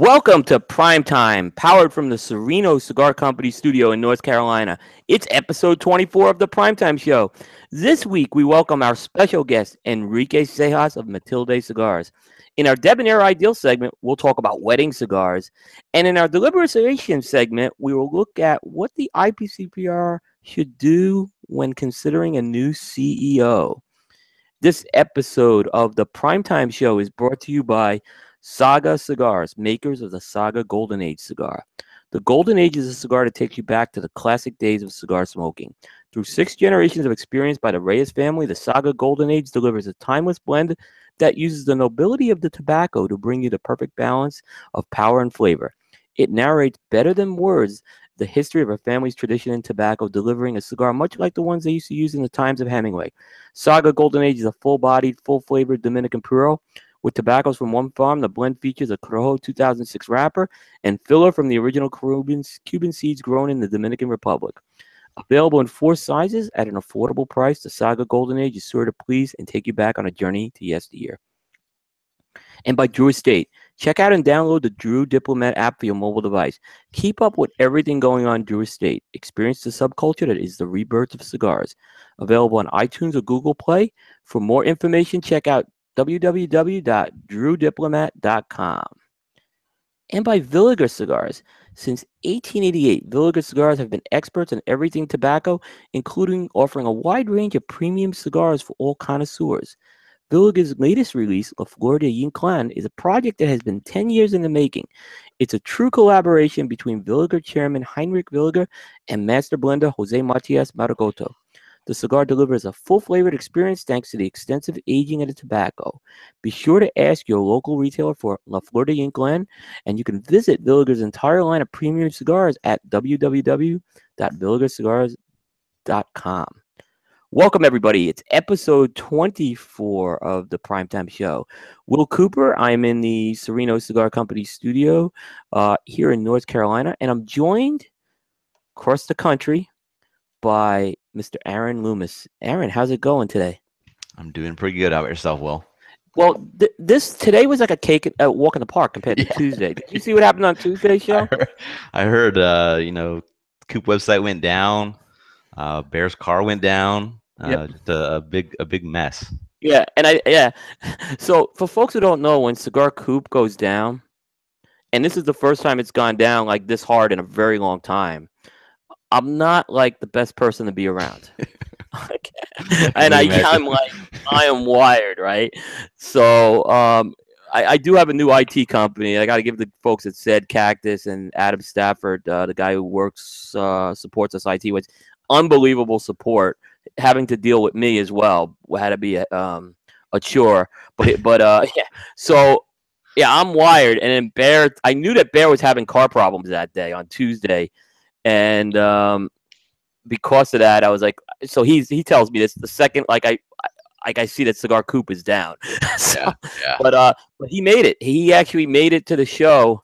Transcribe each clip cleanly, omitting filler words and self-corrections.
Welcome to Primetime, powered from the Sereno Cigar Company studio in North Carolina. It's episode 24 of the Primetime Show. This week, we welcome our special guest, Enrique Seijas of Matilde Cigars. In our Debonair Ideal segment, we'll talk about wedding cigars. And in our Deliberation segment, we will look at what the IPCPR should do when considering a new CEO. This episode of the Primetime Show is brought to you by Saga Cigars, makers of the Saga Golden Age cigar. The Golden Age is a cigar that takes you back to the classic days of cigar smoking. Through 6 generations of experience by the Reyes family, the Saga Golden Age delivers a timeless blend that uses the nobility of the tobacco to bring you the perfect balance of power and flavor. It narrates better than words the history of our family's tradition in tobacco, delivering a cigar much like the ones they used to use in the times of Hemingway. Saga Golden Age is a full-bodied, full-flavored Dominican Puro. With tobaccos from one farm, the blend features a Corojo 2006 wrapper and filler from the original Cuban seeds grown in the Dominican Republic. Available in 4 sizes at an affordable price, the Saga Golden Age is sure to please and take you back on a journey to yesteryear. And by Drew Estate. Check out and download the Drew Diplomat app for your mobile device. Keep up with everything going on Drew Estate. Experience the subculture that is the rebirth of cigars. Available on iTunes or Google Play. For more information, check out www.drewdiplomat.com. And by Villiger Cigars. Since 1888, Villiger Cigars have been experts in everything tobacco, including offering a wide range of premium cigars for all connoisseurs. Villiger's latest release, La Florida Yinclan, is a project that has been 10 years in the making. It's a true collaboration between Villiger chairman Heinrich Villiger and master blender Jose Matias Maragoto. The cigar delivers a full-flavored experience thanks to the extensive aging of the tobacco. Be sure to ask your local retailer for La Florida Yinclan, and you can visit Villiger's entire line of premium cigars at www.villigercigars.com. Welcome, everybody. It's episode 24 of the Primetime Show. Will Cooper. I'm in the Sereno Cigar Company studio here in North Carolina, and I'm joined across the country by Mr. Aaron Loomis. Aaron, how's it going today? I'm doing pretty good. How about yourself, Will? Well, today was like a walk in the park compared to Tuesday. Did you see what happened on Tuesday's show? I heard Coop website went down. Bear's car went down. Yep. Just a big mess. Yeah, So for folks who don't know, when Cigar Coop goes down, and this is the first time it's gone down like this hard in a very long time, I'm not like the best person to be around. And I'm like, I am wired, right? So I do have a new IT company. I got to give the folks at Said Cactus and Adam Stafford, the guy who supports us IT with, unbelievable support. Having to deal with me as well had to be a chore, but I'm wired. And then Bear, I knew that Bear was having car problems that day on Tuesday, and because of that, I was like, so he tells me this the second I see that Cigar Coop is down. But he made it. He actually made it to the show.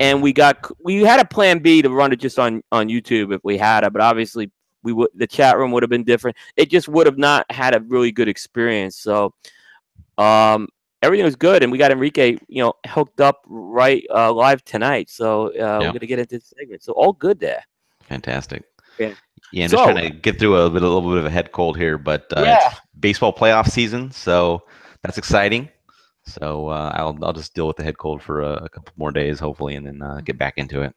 And we had a plan B to run it just on YouTube if we had it, but obviously the chat room would have been different. It just would have not had a really good experience. So everything was good, and we got Enrique, hooked up right live tonight. So we're gonna get into this segment. So all good there. Fantastic. Yeah. Yeah, I'm just trying to get through a little bit of a head cold here, but it's baseball playoff season, so that's exciting. So I'll just deal with the head cold for a couple more days, hopefully, and then get back into it.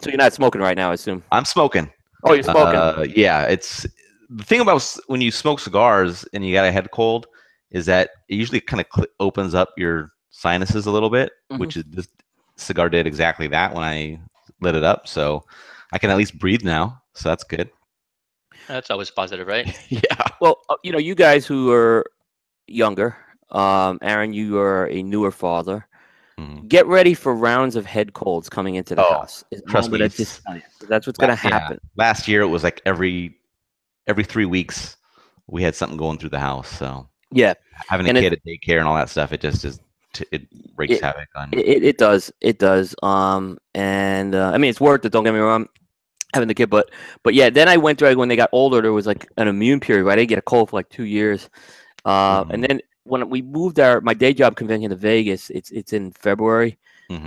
So you're not smoking right now, I assume? I'm smoking. Oh, you're smoking. Yeah. It's the thing about when you smoke cigars and you got a head cold is that it usually kind of opens up your sinuses a little bit, which is this cigar did exactly that when I lit it up. So I can at least breathe now. So that's good. That's always positive, right? Yeah. Well, you guys who are younger, Aaron, you are a newer father. Get ready for rounds of head colds coming into the house. Trust me, that's what's going to happen. Yeah. Last year, it was like every 3 weeks we had something going through the house. So yeah, having a kid at daycare and all that stuff, it wreaks havoc on you. It does. I mean, it's worth it. Don't get me wrong, having the kid, but yeah. Then I went through when they got older. There was like an immune period. Right? I didn't get a cold for like 2 years, and then. When we moved my day job convention to Vegas, it's in February,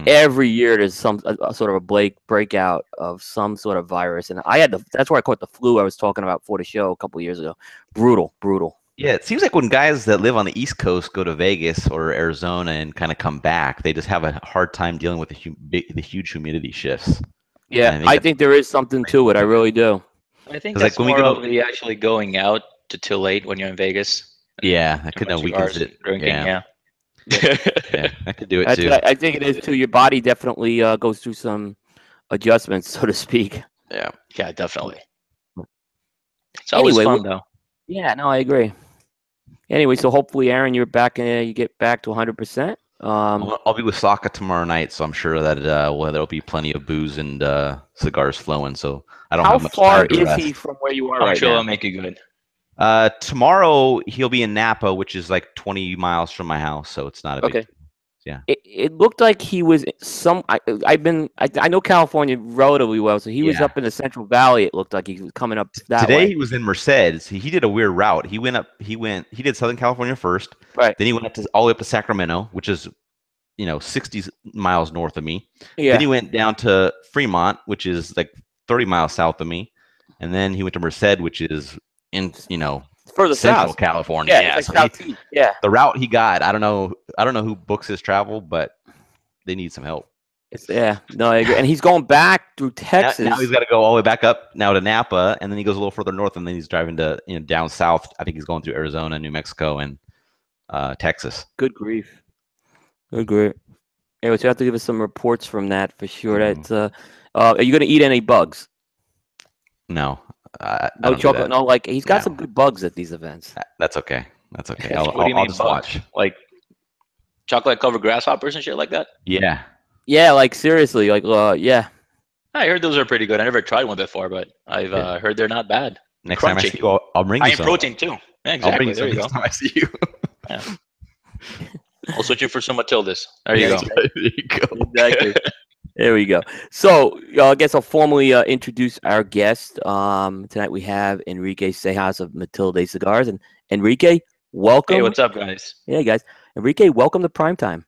Every year there's some a breakout of some sort of virus, and I had the that's where I caught the flu I was talking about for the show a couple years ago. Brutal. Yeah, it seems like when guys that live on the East Coast go to Vegas or Arizona and kind of come back, they just have a hard time dealing with the huge humidity shifts. Yeah, I think there is something to it. I really do. I think that's like when more over the actually going out till late when you're in Vegas. Yeah, I could know weekends drinking. Yeah, I could do it too. I think it is too. Your body definitely goes through some adjustments, so to speak. Yeah, definitely. It's always fun though. Yeah, no, I agree. Anyway, so hopefully, Aaron, you're back and you get back to 100%. I'll be with Sokka tomorrow night, so I'm sure that well, there'll be plenty of booze and cigars flowing. So I don't. How have much far is he from where you are right now? I'm sure I'll make it good. Tomorrow he'll be in Napa, which is like 20 miles from my house, so it's not a big deal. Yeah. It looked like he was I know California relatively well, so he was up in the Central Valley. It looked like he was coming up that way. He was in Merced. He did a weird route. He did Southern California first. Right. Then he went up to all the way up to Sacramento, which is 60 miles north of me. Yeah. Then he went down to Fremont, which is like 30 miles south of me. And then he went to Merced, which is in further Central south. California. Yeah, it's like the route he got. I don't know who books his travel, but they need some help. I agree. And he's going back through Texas. Now he's got to go all the way back up now to Napa, and then he goes a little further north, and then he's driving to down south. I think he's going through Arizona, New Mexico, and Texas. Good grief. Good grief. Anyway, so you have to give us some reports from that for sure. That's are you going to eat any bugs? No. No chocolate. No, like he's got some good bugs at these events. That's okay. That's okay. I'll just watch. Like chocolate covered grasshoppers and shit like that. Yeah. Yeah. Like seriously. Like yeah. I heard those are pretty good. I never tried one before, but I've heard they're not bad. Next time I see you, I'll bring you some. I am protein too. Yeah, exactly. I'll bring you some next time I see you. I'll switch you for some Matildes. There you go. There you go. Exactly. There we go. So I guess I'll formally introduce our guest. Tonight we have Enrique Seijas of Matilde Cigars. And Enrique, welcome. Hey, what's up, guys? Yeah, guys. Enrique, welcome to Primetime.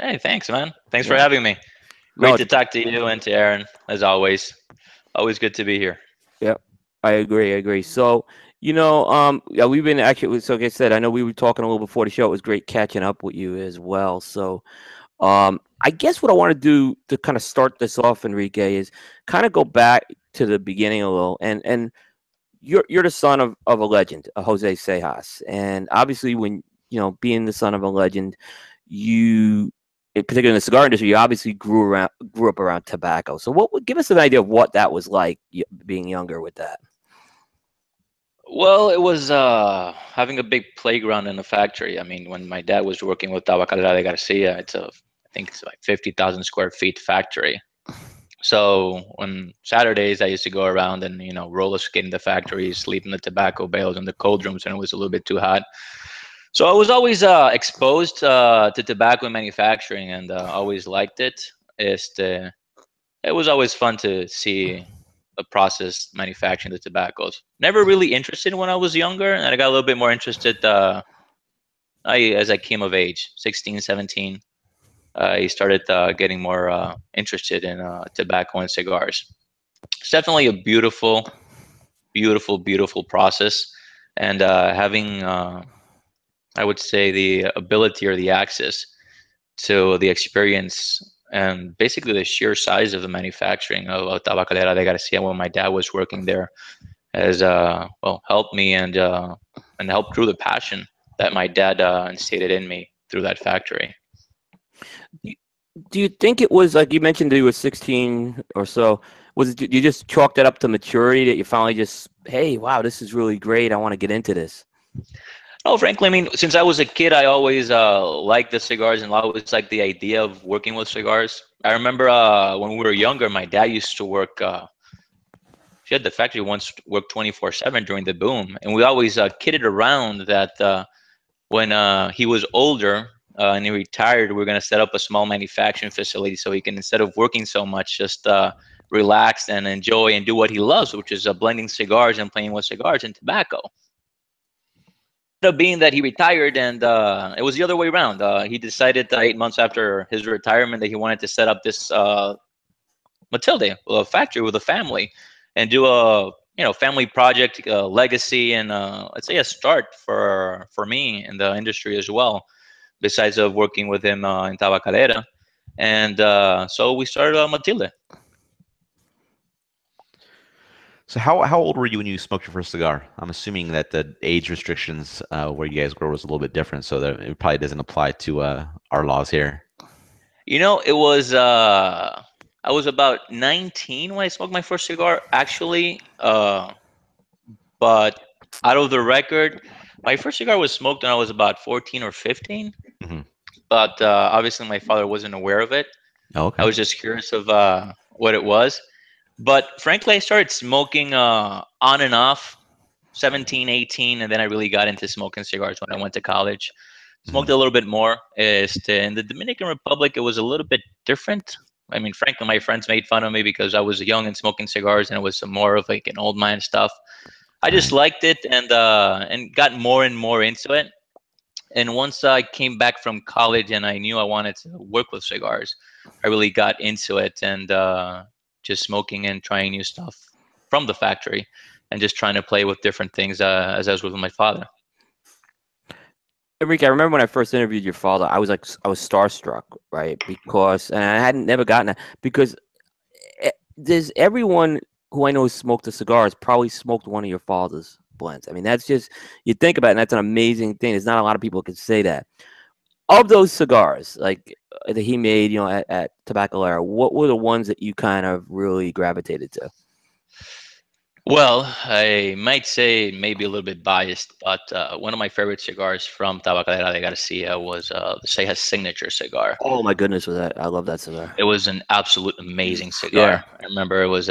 Hey, thanks, man. Thanks for having me. Great to talk to you and to Aaron, as always. Always good to be here. Yep, I agree. So, we've been actually, so like I said, I know we were talking a little before the show. It was great catching up with you as well. So, I guess what I want to do to kind of start this off, Enrique, is kind of go back to the beginning a little. And you're the son of a legend, Jose Seijas. And obviously when, being the son of a legend, you, particularly in the cigar industry, you obviously grew up around tobacco. So what would give us an idea of what that was like being younger with that? Well, it was having a big playground in a factory. I mean, when my dad was working with Tabacalera de Garcia, I think it's like 50,000 square feet factory. So on Saturdays, I used to go around and, roller skate in the factory, sleep in the tobacco bales in the cold rooms when it was a little bit too hot. So I was always exposed to tobacco manufacturing and always liked it. It was always fun to see the process manufacturing the tobaccos. Never really interested when I was younger, and I got a little bit more interested as I came of age, 16, 17. I started getting more interested in tobacco and cigars. It's definitely a beautiful, beautiful, beautiful process. And having, I would say, the ability or the access to the experience and basically the sheer size of the manufacturing of Tabacalera de Garcia when my dad was working there has helped me and helped through the passion that my dad instilled in me through that factory. Do you think it was, like you mentioned that you were 16 or so, you just chalked that up to maturity that you finally just, hey, wow, this is really great. I want to get into this. No, frankly, I mean, since I was a kid, I always liked the cigars and always liked the idea of working with cigars. I remember when we were younger, my dad used to work, she had the factory once, worked 24/7 during the boom. And we always kidded around that when he was older, and he retired, we're going to set up a small manufacturing facility so he can, instead of working so much, just relax and enjoy and do what he loves, which is blending cigars and playing with cigars and tobacco. being that he retired, and it was the other way around. He decided 8 months after his retirement that he wanted to set up this Matilde factory with a family and do a family project, legacy, and let's say a start for me in the industry as well, besides of working with him in Tabacalera. And so we started Matilde. So how old were you when you smoked your first cigar? I'm assuming that the age restrictions where you guys grow was a little bit different, so that it probably doesn't apply to our laws here. You know, it was I was about 19 when I smoked my first cigar, actually. But out of the record, my first cigar was smoked when I was about 14 or 15. Mm-hmm. But obviously, my father wasn't aware of it. Oh, okay. I was just curious of what it was. But frankly, I started smoking on and off, 17, 18, and then I really got into smoking cigars when I went to college. Smoked a little bit more. In the Dominican Republic, it was a little bit different. I mean, frankly, my friends made fun of me because I was young and smoking cigars, and it was some more of like an old man stuff. I just liked it and got more and more into it. And once I came back from college and I knew I wanted to work with cigars, I really got into it and just smoking and trying new stuff from the factory and just trying to play with different things as I was with my father. Enrique, I remember when I first interviewed your father, I was starstruck, right? Because, and I hadn't never gotten that, because there's everyone who I know who smoked a cigar has probably smoked one of your father's blends. I mean, that's just, you think about it, and that's an amazing thing. There's not a lot of people who can say that. Of those cigars, like that he made, at Tabacalera, what were the ones that you kind of really gravitated to? Well, I might say maybe a little bit biased, but one of my favorite cigars from Tabacalera de Garcia was the Seijas Signature Cigar. Oh my goodness, was that! I love that cigar. It was an absolute amazing cigar. Yeah. I remember it was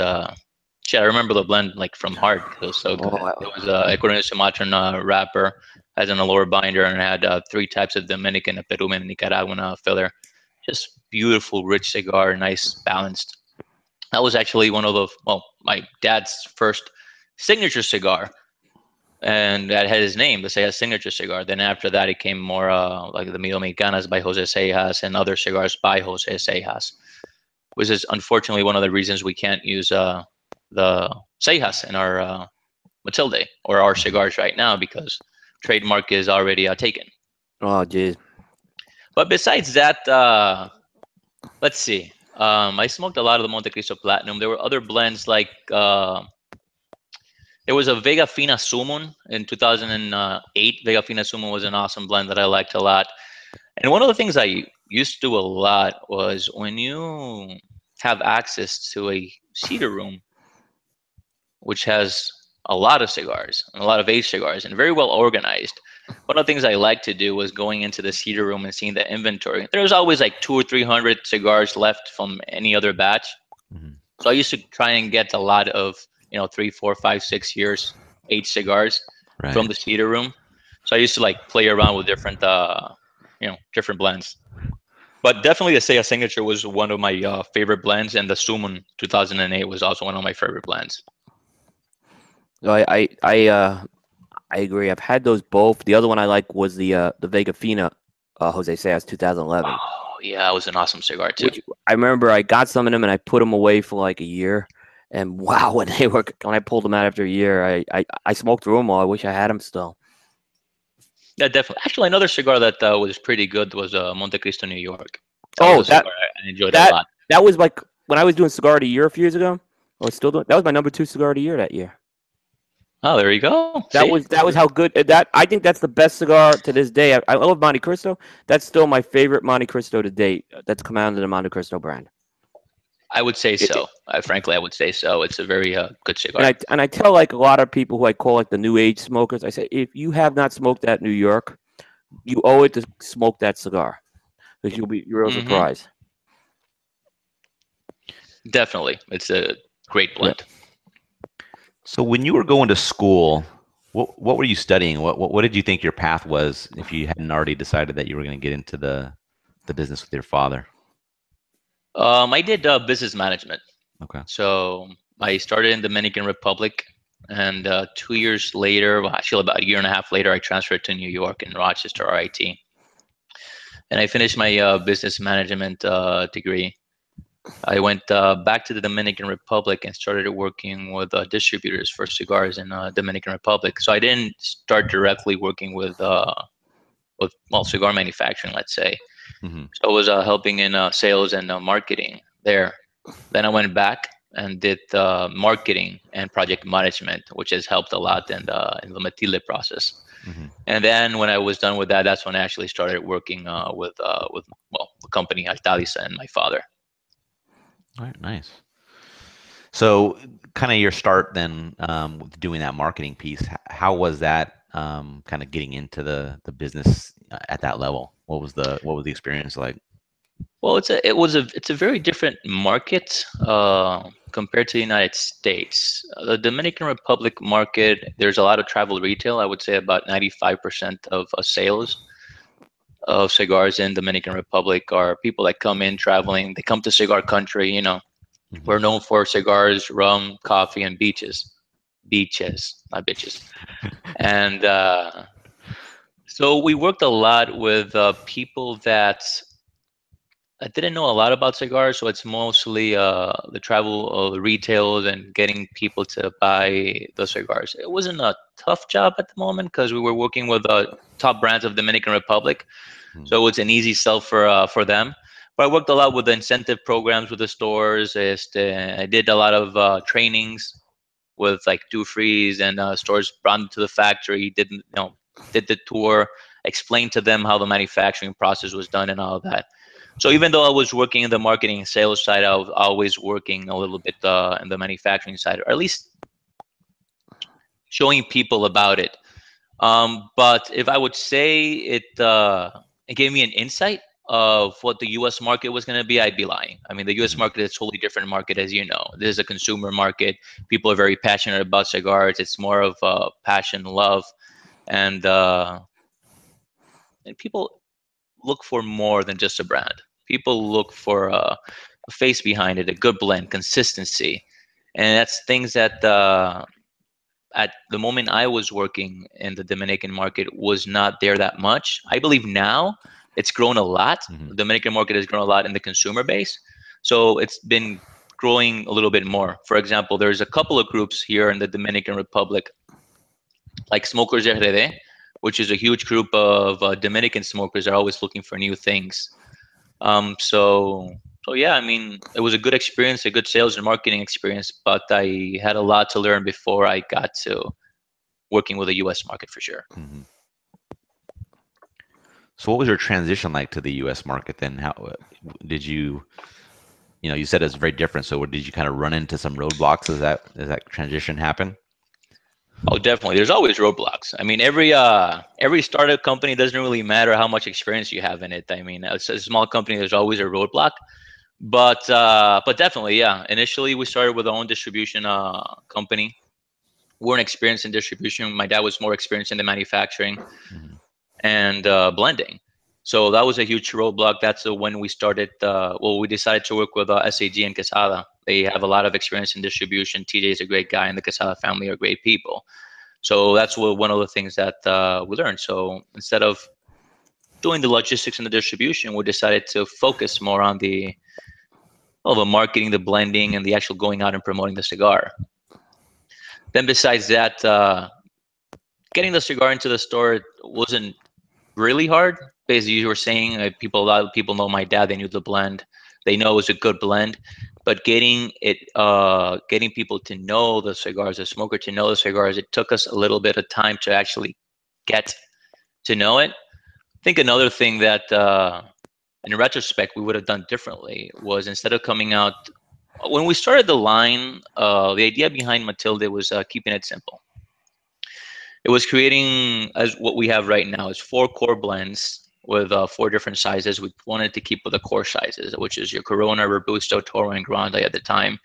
shit. I remember the blend like from heart. It was so good. Oh, wow. It was a Ecuadorian Sumatran wrapper. Has an allure binder, and had three types of Dominican, a Peruvian, and Nicaraguan filler. Just beautiful, rich cigar, nice, balanced. That was actually one of the, well, my dad's first signature cigar, and that had his name, the Seijas Signature Cigar. Then after that, it came more like the Mil Mexicanas by Jose Seijas and other cigars by Jose Seijas, which is unfortunately one of the reasons we can't use the Seijas in our Matilde or our cigars right now, because trademark is already taken. Oh, geez. But besides that, let's see. I smoked a lot of the Monte Cristo Platinum. There were other blends like there was a Vega Fina Sumon in 2008. Vega Fina Sumon was an awesome blend that I liked a lot. And one of the things I used to do a lot was when you have access to a cedar room, which has a lot of cigars and a lot of aged cigars and very well organized. One of the things I like to do was going into the cedar room and seeing the inventory. There was always like 200 or 300 cigars left from any other batch. Mm-hmm. So I used to try and get a lot of, 3, 4, 5, 6 years aged cigars from the cedar room. So I used to like play around with different, different blends. But definitely the Seijas Signature was one of my favorite blends, and the Sumon 2008 was also one of my favorite blends. I agree. I've had those both. The other one I like was the Vega Fina, Jose Seijas 2011. Oh yeah, it was an awesome cigar too. Which, I remember I got some of them and I put them away for like a year, and wow, when I pulled them out after a year, I smoked through them all. I wish I had them still. Yeah, definitely. Actually, another cigar that was pretty good was Monte Cristo New York. I enjoyed that a lot. That was like when I was doing Cigar of the Year a few years ago. I was still doing. That was my number 2 Cigar of the Year that year. Oh, there you go. That was how good that. I think that's the best cigar to this day. I love Monte Cristo. That's still my favorite Monte Cristo to date. That's come out of the Monte Cristo brand. I would say so. Frankly, I would say so. It's a very good cigar. And I tell like a lot of people who I call like the new age smokers. I say, if you have not smoked that New York, you owe it to smoke that cigar, because you'll be real surprised. Definitely, it's a great blend. Yeah. So when you were going to school, what were you studying? What did you think your path was if you hadn't already decided that you were going to get into the business with your father? I did business management. Okay. So I started in the Dominican Republic And 2 years later, well, actually about a year and a half later, I transferred to New York in Rochester, RIT. And I finished my business management degree. I went back to the Dominican Republic and started working with distributors for cigars in Dominican Republic. So I didn't start directly working with well, cigar manufacturing, let's say. Mm-hmm. So I was helping in sales and marketing there. Then I went back and did marketing and project management, which has helped a lot in the Matilde process. Mm-hmm. And then when I was done with that, that's when I actually started working with well, the company Altaliza and my father. All right, nice. So kind of your start then with doing that marketing piece, how was that kind of getting into the business at that level? What was the experience like? Well, it's a very different market compared to the United States. The Dominican Republic market, there's a lot of travel retail. I would say about 95% of sales of cigars in Dominican Republic are people that come in traveling. They come to cigar country, you know. Mm-hmm. We're known for cigars, rum, coffee, and beaches. Beaches, not bitches. And so we worked a lot with people that I didn't know a lot about cigars, so it's mostly the travel of retail and getting people to buy the cigars. It wasn't a tough job at the moment because we were working with top brands of Dominican Republic, so it's an easy sell for them. But I worked a lot with the incentive programs with the stores. I did a lot of trainings with like do-frees and stores brought them to the factory, did the tour, explained to them how the manufacturing process was done and all of that. So even though I was working in the marketing and sales side, I was always working a little bit in the manufacturing side, or at least showing people about it. But if I would say it gave me an insight of what the U.S. market was going to be, I'd be lying. I mean, the U.S. market is a totally different market, as you know. This is a consumer market. People are very passionate about cigars. It's more of passion, love, and people look for more than just a brand. People look for a face behind it, a good blend, consistency. And that's things that at the moment I was working in the Dominican market was not there that much. I believe now it's grown a lot. Mm-hmm. The Dominican market has grown a lot in the consumer base. So it's been growing a little bit more. For example, there's a couple of groups here in the Dominican Republic, like Smokers RD, which is a huge group of Dominican smokers. They're always looking for new things. So yeah, I mean, it was a good experience, a good sales and marketing experience, but I had a lot to learn before I got to working with the U.S. market for sure. Mm-hmm. So what was your transition like to the U.S. market then? How did you, you know, you said it's very different. So did you kind of run into some roadblocks as that transition happened? Oh, definitely. There's always roadblocks. I mean, every startup company, doesn't really matter how much experience you have in it. I mean, it's a small company. There's always a roadblock, but definitely, yeah. Initially, we started with our own distribution company. We're an experienced in distribution. My dad was more experienced in the manufacturing and blending. So that was a huge roadblock. That's when we started. We decided to work with SAG and Quesada. They have a lot of experience in distribution. TJ is a great guy, and the Quesada family are great people. So that's one of the things that we learned. So instead of doing the logistics and the distribution, we decided to focus more on the marketing, the blending, and the actual going out and promoting the cigar. Then besides that, getting the cigar into the store wasn't really hard. Basically, you were saying a lot of people know my dad. They knew the blend. They know it was a good blend. But getting people to know the cigars, the smoker to know the cigars, it took us a little bit of time to actually get to know it. I think another thing that, in retrospect, we would have done differently was instead of coming out when we started the line, the idea behind Matilde was keeping it simple. It was creating as what we have right now is 4 core blends with 4 different sizes. We wanted to keep with the core sizes, which is your Corona, Robusto, Toro, and Grande at the time.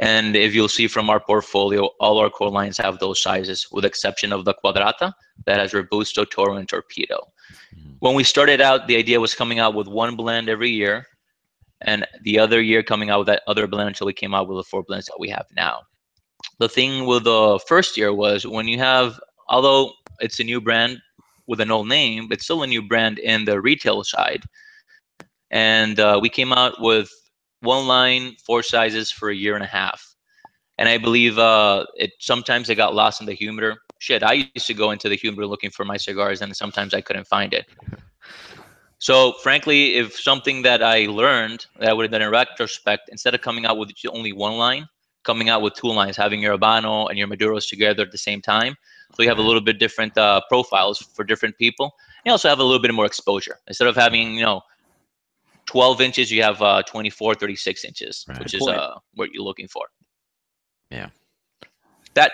And if you'll see from our portfolio, all our core lines have those sizes, with the exception of the Cuadrata that has Robusto, Toro, and Torpedo. When we started out, the idea was coming out with one blend every year, and the other year coming out with that other blend until we came out with the 4 blends that we have now. the thing with the first year was when you have, although it's a new brand with an old name, it's still a new brand in the retail side. And we came out with one line, 4 sizes for a year and a half. And I believe sometimes it got lost in the humidor. Shit, I used to go into the humidor looking for my cigars, and sometimes I couldn't find it. So frankly, if something that I learned that would have been in retrospect, instead of coming out with only one line, coming out with 2 lines, having your Habano and your Maduros together at the same time. So you have a little bit different profiles for different people. You also have a little bit more exposure. Instead of having, 12 inches, you have 24, 36 inches, right. Which is what you're looking for. Yeah. That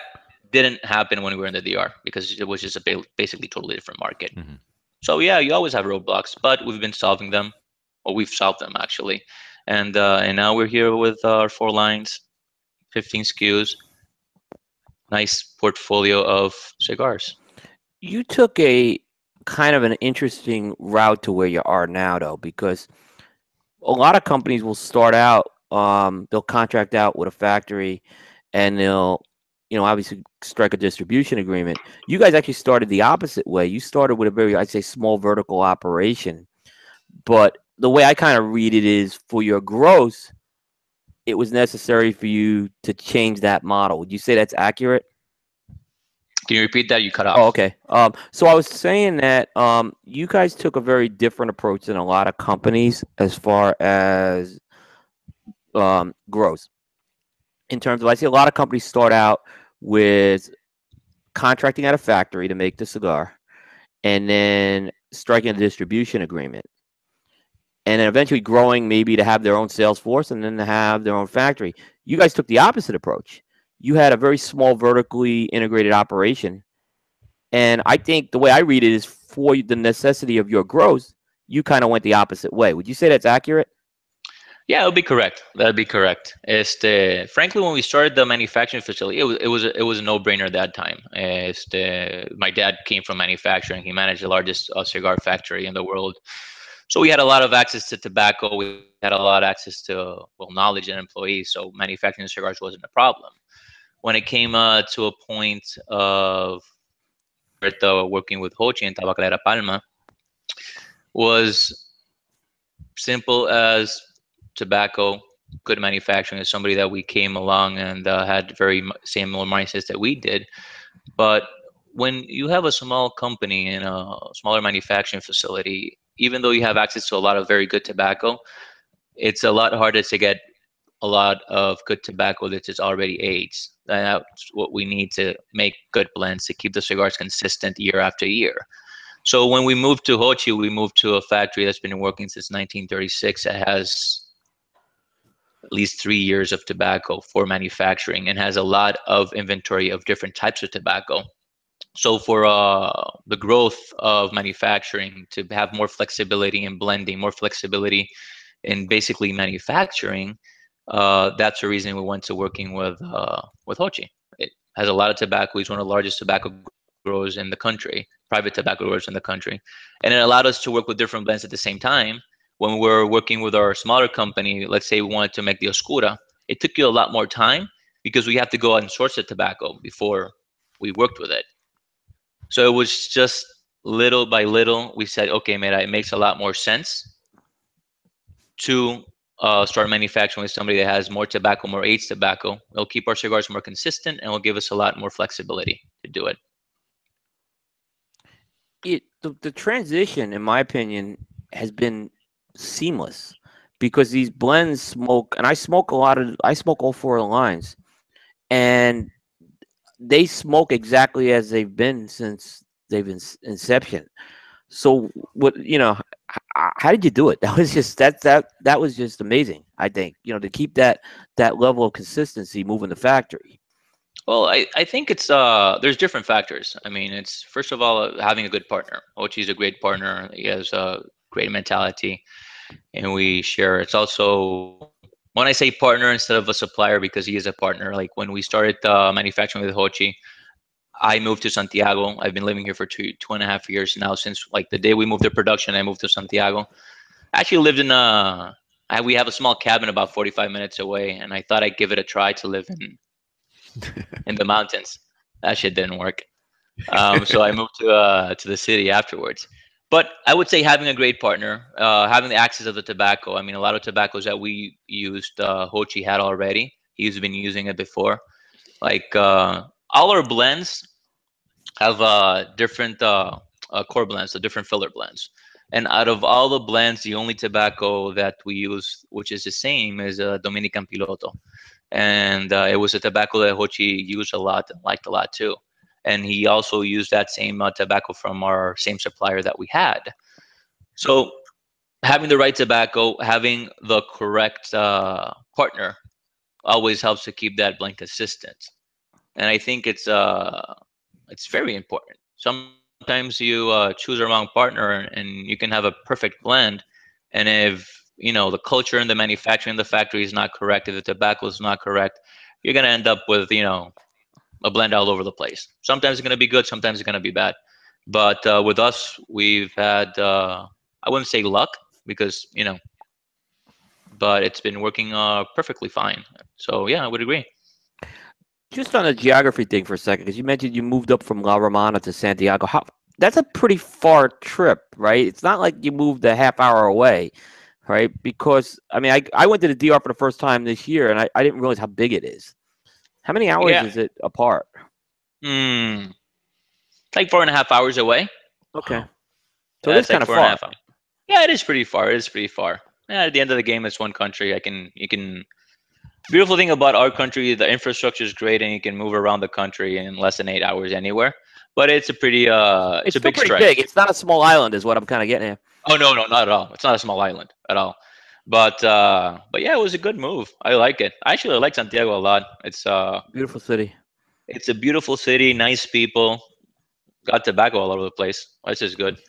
didn't happen when we were in the DR because it was just a basically totally different market. Mm-hmm. So yeah, you always have roadblocks, but we've been solving them, or we've solved them actually. And now we're here with our 4 lines, 15 SKUs, nice portfolio of cigars. You took a kind of an interesting route to where you are now though, because a lot of companies will start out, they'll contract out with a factory and they'll, obviously strike a distribution agreement. You guys actually started the opposite way. You started with a very, I'd say, small vertical operation. But the way I kind of read it is for your growth, it was necessary for you to change that model. Would you say that's accurate? Can you repeat that? You cut off. Oh, okay. So I was saying that you guys took a very different approach than a lot of companies as far as growth. In terms of, I see a lot of companies start out with contracting at a factory to make the cigar and then striking a distribution agreement and then eventually growing maybe to have their own sales force and then to have their own factory. You guys took the opposite approach. You had a very small vertically integrated operation. And I think the way I read it is for the necessity of your growth, you kind of went the opposite way. Would you say that's accurate? Yeah, it would be correct. That would be correct. Frankly, when we started the manufacturing facility, it was a no-brainer at that time. My dad came from manufacturing. He managed the largest cigar factory in the world. So we had a lot of access to tobacco. We had a lot of access to, knowledge and employees. So manufacturing cigars wasn't a problem. When it came to a point of working with Ho Chi and Tabacalera Palma, was simple as tobacco, good manufacturing, is somebody that we came along and had very similar mindsets that we did. But when you have a small company in a smaller manufacturing facility, even though you have access to a lot of very good tobacco, it's a lot harder to get a lot of good tobacco that is already aged. And that's what we need to make good blends to keep the cigars consistent year after year. So when we moved to Ho Chi, we moved to a factory that's been working since 1936. That has at least 3 years of tobacco for manufacturing and has a lot of inventory of different types of tobacco. So for the growth of manufacturing, to have more flexibility in blending, more flexibility in basically manufacturing, that's the reason we went to working with Ho Chi. It has a lot of tobacco. He's one of the largest tobacco growers in the country, private tobacco growers in the country. And it allowed us to work with different blends at the same time. When we were working with our smaller company, let's say we wanted to make the Oscura, it took you a lot more time because we have to go out and source the tobacco before we worked with it. So it was just little by little, we said, okay, man, it makes a lot more sense to start manufacturing with somebody that has more tobacco, more aged tobacco. It'll keep our cigars more consistent and will give us a lot more flexibility to do it. The transition, in my opinion, has been seamless because these blends smoke, and I smoke all 4 lines, and they smoke exactly as they've been since they've been inception. So what, how did you do it? That was just that was just amazing. I think, to keep that level of consistency moving the factory. Well, I think it's there's different factors. I mean, it's first of all having a good partner. Ho Chi's a great partner. He has a great mentality, and we share. It's also, when I say partner instead of a supplier, because he is a partner. Like when we started manufacturing with Ho Chi, I moved to Santiago. I've been living here for two and a half years now. Since like the day we moved to production, I moved to Santiago. I actually lived in we have a small cabin about 45 minutes away, and I thought I'd give it a try to live in in the mountains. That shit didn't work. So I moved to the city afterwards. But I would say having a great partner, having the access of the tobacco. I mean, a lot of tobaccos that we used, Ho Chi had already. He's been using it before. Like all our blends have different core blends, so different filler blends. And out of all the blends, the only tobacco that we use, which is the same, is Dominican Piloto. And it was a tobacco that Ho Chi used a lot and liked a lot too. And he also used that same tobacco from our same supplier that we had. So having the right tobacco, having the correct partner always helps to keep that blend consistent. And I think it's very important. Sometimes you choose the wrong partner and you can have a perfect blend. And if, you know, the culture in the manufacturing in the factory is not correct, if the tobacco is not correct, you're going to end up with, you know, a blend all over the place. Sometimes it's going to be good, sometimes it's going to be bad. But with us, we've had, I wouldn't say luck because, you know, but it's been working perfectly fine. So, yeah, I would agree. Just on a geography thing for a second, because you mentioned you moved up from La Romana to Santiago. That's a pretty far trip, right? It's not like you moved a half hour away, right? Because, I mean, I went to the DR for the first time this year, and I didn't realize how big it is. How many hours is it apart? It's like 4.5 hours away. Okay. So it's kind of far. Yeah, it is pretty far. It is pretty far. Yeah, at the end of the game, it's one country. Beautiful thing about our country, the infrastructure is great, and you can move around the country in less than 8 hours anywhere. But it's a pretty it's a big stretch. Big. It's not a small island is what I'm kind of getting at. Oh, no, not at all. It's not a small island at all. But yeah, it was a good move. I like it. Actually, I like Santiago a lot. It's beautiful city. It's a beautiful city. Nice people. Got tobacco all over the place. This is good.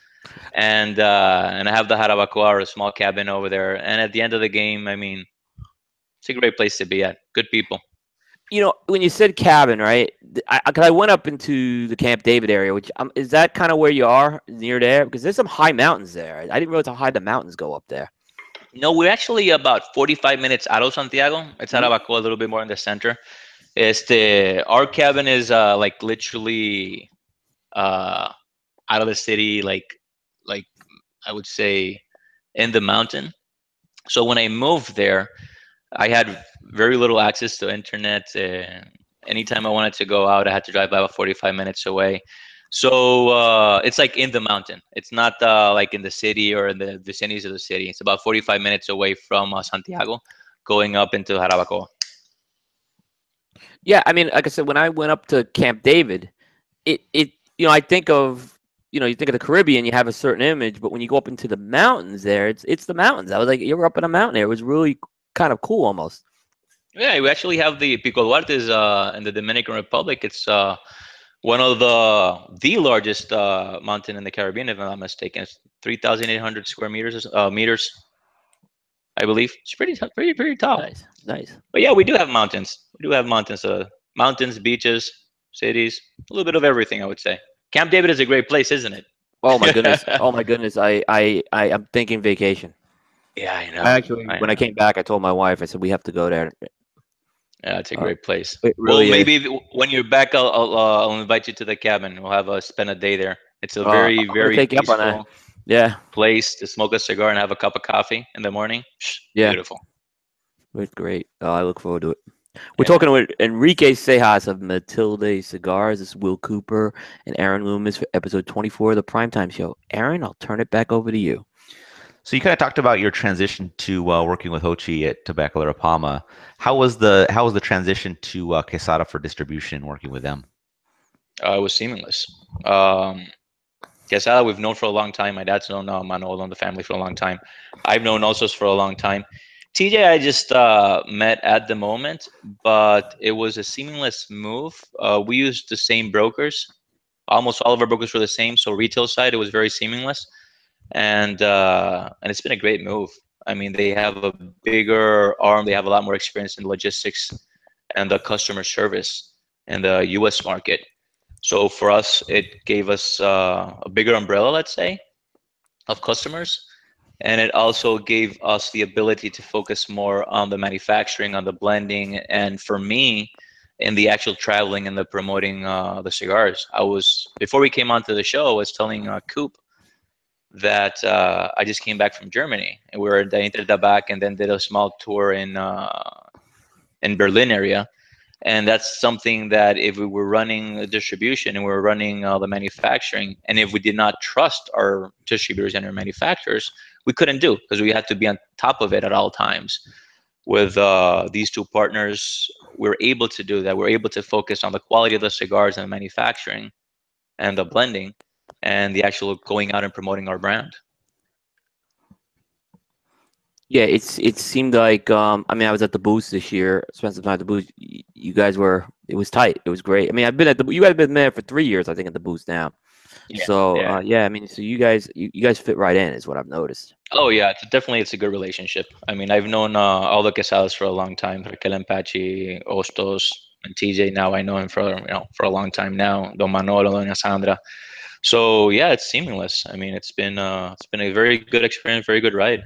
And I have the Jarabacoa, a small cabin over there. And at the end of the game, I mean, it's a great place to be at. Good people. You know, when you said cabin, right? Because I went up into the Camp David area, which is that kind of where you are near there? Because there's some high mountains there. I didn't realize how high the mountains go up there. No, we're actually about 45 minutes out of Santiago. It's Jarabacoa, a little bit more in the center. Our cabin is like literally out of the city, like I would say in the mountain. So when I moved there, I had very little access to internet. Anytime I wanted to go out, I had to drive about 45 minutes away. So it's like in the mountain. It's not like in the city or in the vicinities of the city. It's about 45 minutes away from Santiago, going up into Jarabacoa. Yeah, I mean, like I said, when I went up to Camp David, it you know, I think of, you know, you think of the Caribbean, you have a certain image, but when you go up into the mountains there, it's the mountains. I was like, you were up in a mountain there. It was really kind of cool almost. Yeah, we actually have the Pico Duartes in the Dominican Republic. It's one of the largest mountain in the Caribbean, if I'm not mistaken. It's 3,800 square meters, I believe. It's pretty tall. Nice. But yeah, we do have mountains. We do have mountains. Mountains, beaches, cities, a little bit of everything, I would say. Camp David is a great place, isn't it? Oh my goodness! Oh my goodness! I'm thinking vacation. Yeah, I know. When I came back, I told my wife. I said we have to go there. Yeah, it's a great place. Really maybe when you're back, I'll invite you to the cabin. We'll have spend a day there. It's a very peaceful place to smoke a cigar and have a cup of coffee in the morning. Yeah. Beautiful. It's great. I look forward to it. We're talking with Enrique Seijas of Matilde Cigars. This is Will Cooper and Aaron Loomis for episode 24 of the Primetime Show. Aaron, I'll turn it back over to you. So you kind of talked about your transition to working with Ho Chi at Tabacalera Palma. How was the transition to Quesada for distribution, working with them? It was seamless. Quesada we've known for a long time. My dad's known Manolo and the family for a long time. I've known Osos for a long time. TJ I just met at the moment, but it was a seamless move. We used the same brokers. Almost all of our brokers were the same. So retail side, it was very seamless. And it's been a great move. I mean, they have a bigger arm. They have a lot more experience in logistics and the customer service in the U.S. market. So for us, it gave us a bigger umbrella, let's say, of customers. And it also gave us the ability to focus more on the manufacturing, on the blending. And for me, in the actual traveling and the promoting the cigars. I was, before we came onto the show, I was telling Coop that I just came back from Germany, and we were at the Intertabak and then did a small tour in Berlin area. And that's something that if we were running a distribution and we were running the manufacturing, and if we did not trust our distributors and our manufacturers, we couldn't do, because we had to be on top of it at all times. With these two partners, we're able to do that. We're able to focus on the quality of the cigars and the manufacturing and the blending and the actual going out and promoting our brand. Yeah, it seemed like, I mean, I was at the booth this year, spent some time at the booth. You guys were, it was tight. It was great. I mean, I've been at the, you guys have been there for 3 years, I think, at the booth now. Yeah, so, yeah. Yeah, I mean, so you guys fit right in is what I've noticed. Oh, yeah, it's a good relationship. I mean, I've known all the Quesadas for a long time, Raquel Empachi, Ostos, and TJ. Now I know him for a long time now, Don Manolo, Doña Sandra. So, yeah, it's seamless. I mean, it's been a very good experience, very good ride.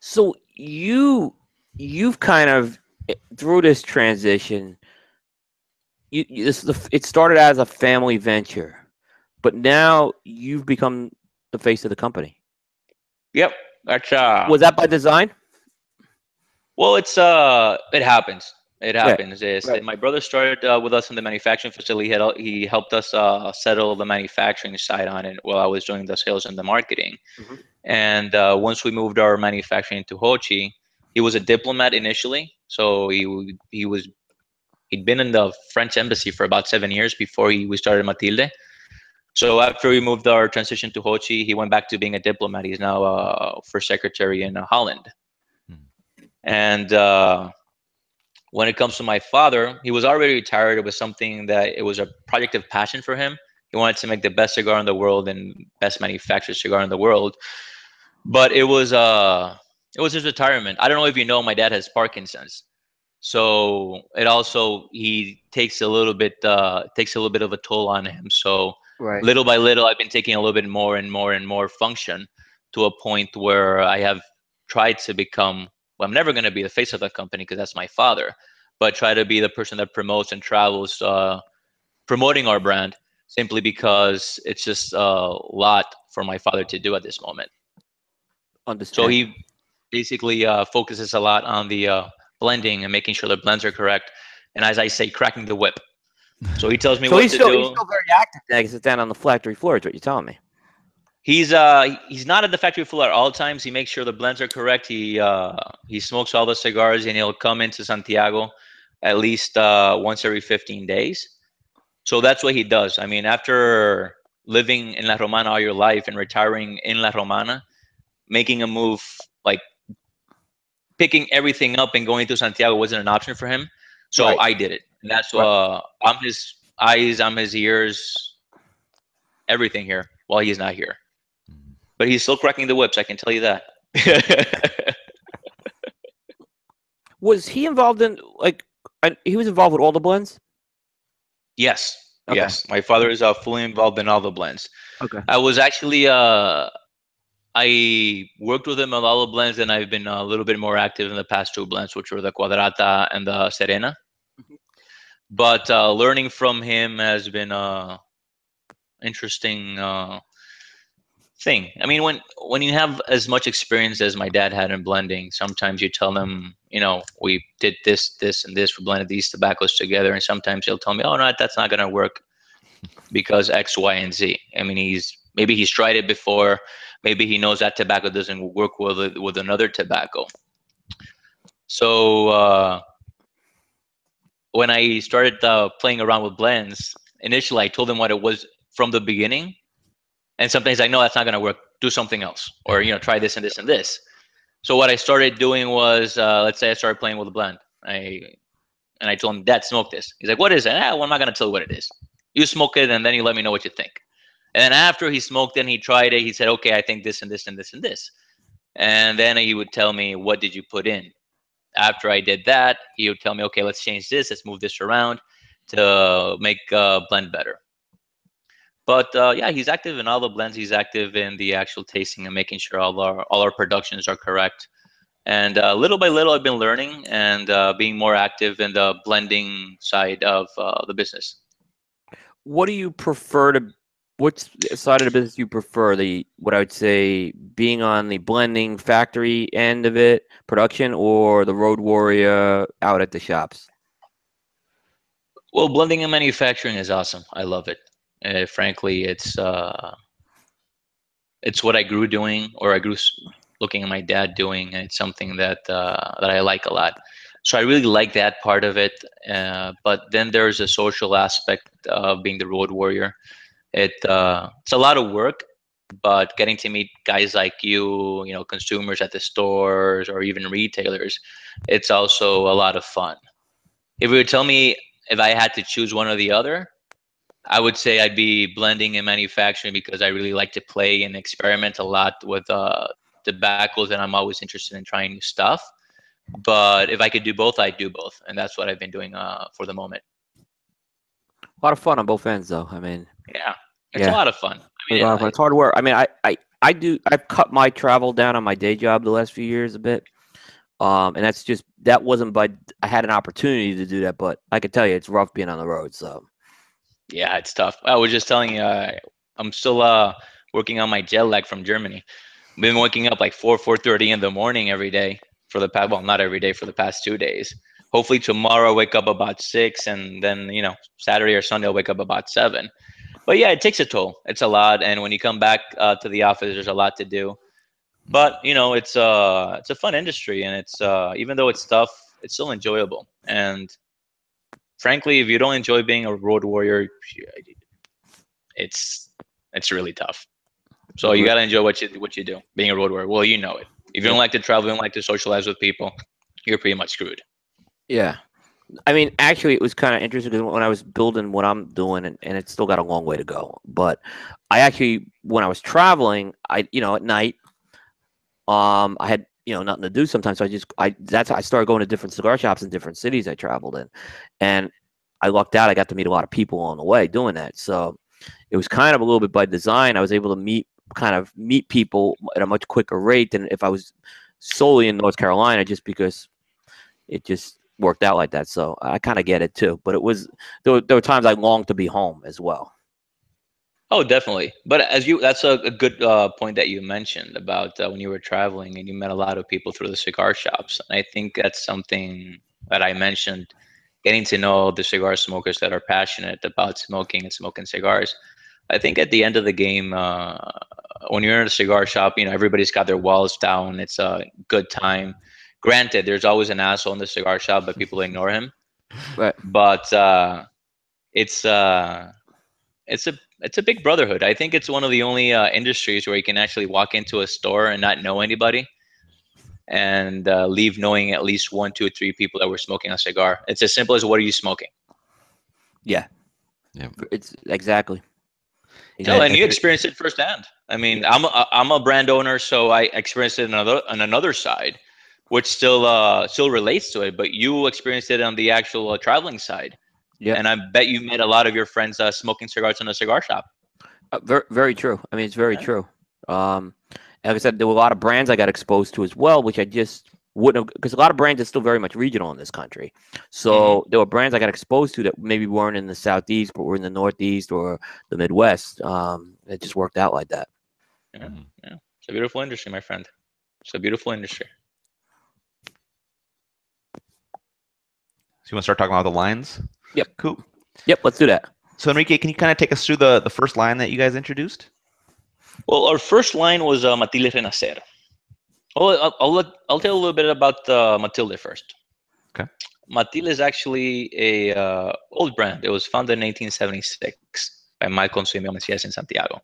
So you've kind of, through this transition, it started as a family venture, but now you've become the face of the company. Yep. That's, was that by design? Well, it's it happens. It happens. Right. Right. My brother started with us in the manufacturing facility. He helped us settle the manufacturing side on it while I was doing the sales and the marketing. Mm-hmm. And once we moved our manufacturing to Ho Chi, he was a diplomat initially. So he'd been in the French embassy for about 7 years before we started Matilde. So after we moved our transition to Ho Chi, he went back to being a diplomat. He's now first secretary in Holland. Mm-hmm. And when it comes to my father, he was already retired. It was something that it was a project of passion for him. He wanted to make the best cigar in the world and best manufactured cigar in the world. But it was his retirement. I don't know if you know, my dad has Parkinson's, so it also takes a little bit of a toll on him. So right. Little by little, I've been taking a little bit more and more and more function to a point where I have tried to become. I'm never going to be the face of the company because that's my father, but try to be the person that promotes and travels, promoting our brand, simply because it's just a lot for my father to do at this moment. Understood. So he basically focuses a lot on the blending and making sure the blends are correct. And as I say, cracking the whip. So he tells me so what to do. He's still very active. He sits down on the factory floor is what you're telling me. He's not at the factory floor at all times. He makes sure the blends are correct. He smokes all the cigars, and he'll come into Santiago at least once every 15 days. So that's what he does. I mean, after living in La Romana all your life and retiring in La Romana, making a move, like picking everything up and going to Santiago wasn't an option for him. So right. I did it. And that's right. I'm his eyes, I'm his ears, everything here while he's not here. But he's still cracking the whips, I can tell you that. Was he involved in, like, he was involved with all the blends? Yes. Okay. Yes. My father is fully involved in all the blends. Okay. I was actually, I worked with him on all the blends, and I've been a little bit more active in the past two blends, which were the Cuadrada and the Serena. Mm-hmm. But learning from him has been an interesting thing. I mean, when you have as much experience as my dad had in blending, sometimes you tell them, you know, we did this and this, we blended these tobaccos together, and sometimes he'll tell me, oh no, that's not gonna work because X, Y, and Z. I mean, maybe he's tried it before, maybe he knows that tobacco doesn't work with another tobacco. So when I started playing around with blends, initially I told him what it was from the beginning. And sometimes I know that's not going to work. Do something else, or you know, try this and this and this. So what I started doing was, let's say I started playing with a blend. I told him, Dad, smoke this. He's like, what is it? Well, I'm not going to tell you what it is. You smoke it, and then you let me know what you think. And then after he smoked and he tried it, he said, okay, I think this and this and this and this. And then he would tell me, what did you put in? After I did that, he would tell me, okay, let's change this. Let's move this around to make a blend better. But yeah, he's active in all the blends. He's active in the actual tasting and making sure all our productions are correct. And little by little, I've been learning and being more active in the blending side of the business. What do you prefer to, which side of the business do you prefer? The, what I would say, being on the blending factory end of it, production, or the road warrior out at the shops? Well, blending and manufacturing is awesome. I love it. Frankly, it's what I grew doing, or I grew looking at my dad doing, and it's something that that I like a lot. So I really like that part of it. But then there's a social aspect of being the road warrior. It's a lot of work, but getting to meet guys like you, you know, consumers at the stores or even retailers, it's also a lot of fun. If you would tell me if I had to choose one or the other, I would say I'd be blending and manufacturing because I really like to play and experiment a lot with tobaccos, and I'm always interested in trying new stuff. But if I could do both, I'd do both. And that's what I've been doing for the moment. A lot of fun on both ends, though. I mean, yeah, it's a lot of fun. I mean, it's hard work. I mean, I've cut my travel down on my day job the last few years a bit. And that's just, that wasn't by, I had an opportunity to do that, but I could tell you it's rough being on the road. So yeah, it's tough. I was just telling you, I'm still working on my jet lag from Germany. I've been waking up like 4:30 in the morning every day for the past, well, not every day, for the past 2 days. Hopefully tomorrow I'll wake up about 6, and then, you know, Saturday or Sunday I'll wake up about 7. But yeah, it takes a toll. It's a lot. And when you come back to the office, there's a lot to do. But, you know, it's a fun industry, and it's even though it's tough, it's still enjoyable. And frankly, if you don't enjoy being a road warrior, it's really tough. So you got to enjoy what you do, being a road warrior. Well, you know it. If you don't like to travel, you don't like to socialize with people, you're pretty much screwed. Yeah. I mean, actually, it was kind of interesting because when I was building what I'm doing, and it's still got a long way to go, but I actually, when I was traveling, at night, I had, nothing to do sometimes. So I started going to different cigar shops in different cities I traveled in, and I lucked out. I got to meet a lot of people on the way doing that. So it was kind of a little bit by design. I was able to meet people at a much quicker rate than if I was solely in North Carolina, just because it just worked out like that. So I kind of get it too, but it was, there were times I longed to be home as well. Oh, definitely. But that's a good point that you mentioned about when you were traveling and you met a lot of people through the cigar shops. And I think that's something that I mentioned, getting to know the cigar smokers that are passionate about smoking and smoking cigars. I think at the end of the game, when you're in a cigar shop, everybody's got their walls down. It's a good time. Granted, there's always an asshole in the cigar shop, but people ignore him. Right. But it's a big brotherhood. I think it's one of the only industries where you can actually walk into a store and not know anybody, and leave knowing at least 1, 2, 3 people that were smoking a cigar. It's as simple as, what are you smoking? Yeah. Yeah. It's exactly. No, and you experienced it firsthand. I mean, I'm a brand owner, so I experienced it on another side, which still relates to it. But you experienced it on the actual traveling side. Yeah, and I bet you met a lot of your friends smoking cigars in a cigar shop. Very, very true. I mean, it's very true. Like I said, there were a lot of brands I got exposed to as well, which I just wouldn't have, because a lot of brands are still very much regional in this country. So there were brands I got exposed to that maybe weren't in the Southeast, but were in the Northeast or the Midwest. It just worked out like that. Yeah, yeah. It's a beautiful industry, my friend. It's a beautiful industry. So you want to start talking about the lines? Yep. Cool. Yep, let's do that. So Enrique, can you kind of take us through the first line that you guys introduced? Well, our first line was Matilde Renacer. I'll tell a little bit about Matilde first. Okay. Matilde is actually a old brand. It was founded in 1876 by Michael and Simeon Macias in Santiago.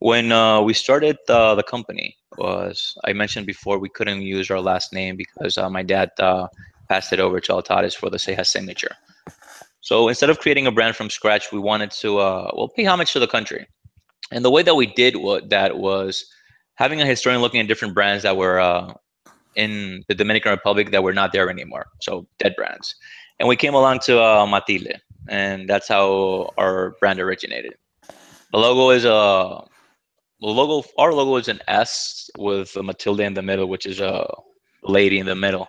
When we started the company, I mentioned before, we couldn't use our last name because my dad passed it over to Altades for the Seijas Signature. So instead of creating a brand from scratch, we wanted to pay homage to the country. And the way that we did that was having a historian looking at different brands that were in the Dominican Republic that were not there anymore, so dead brands. And we came along to Matilde, and that's how our brand originated. The logo is our logo is an S with a Matilde in the middle, which is lady in the middle.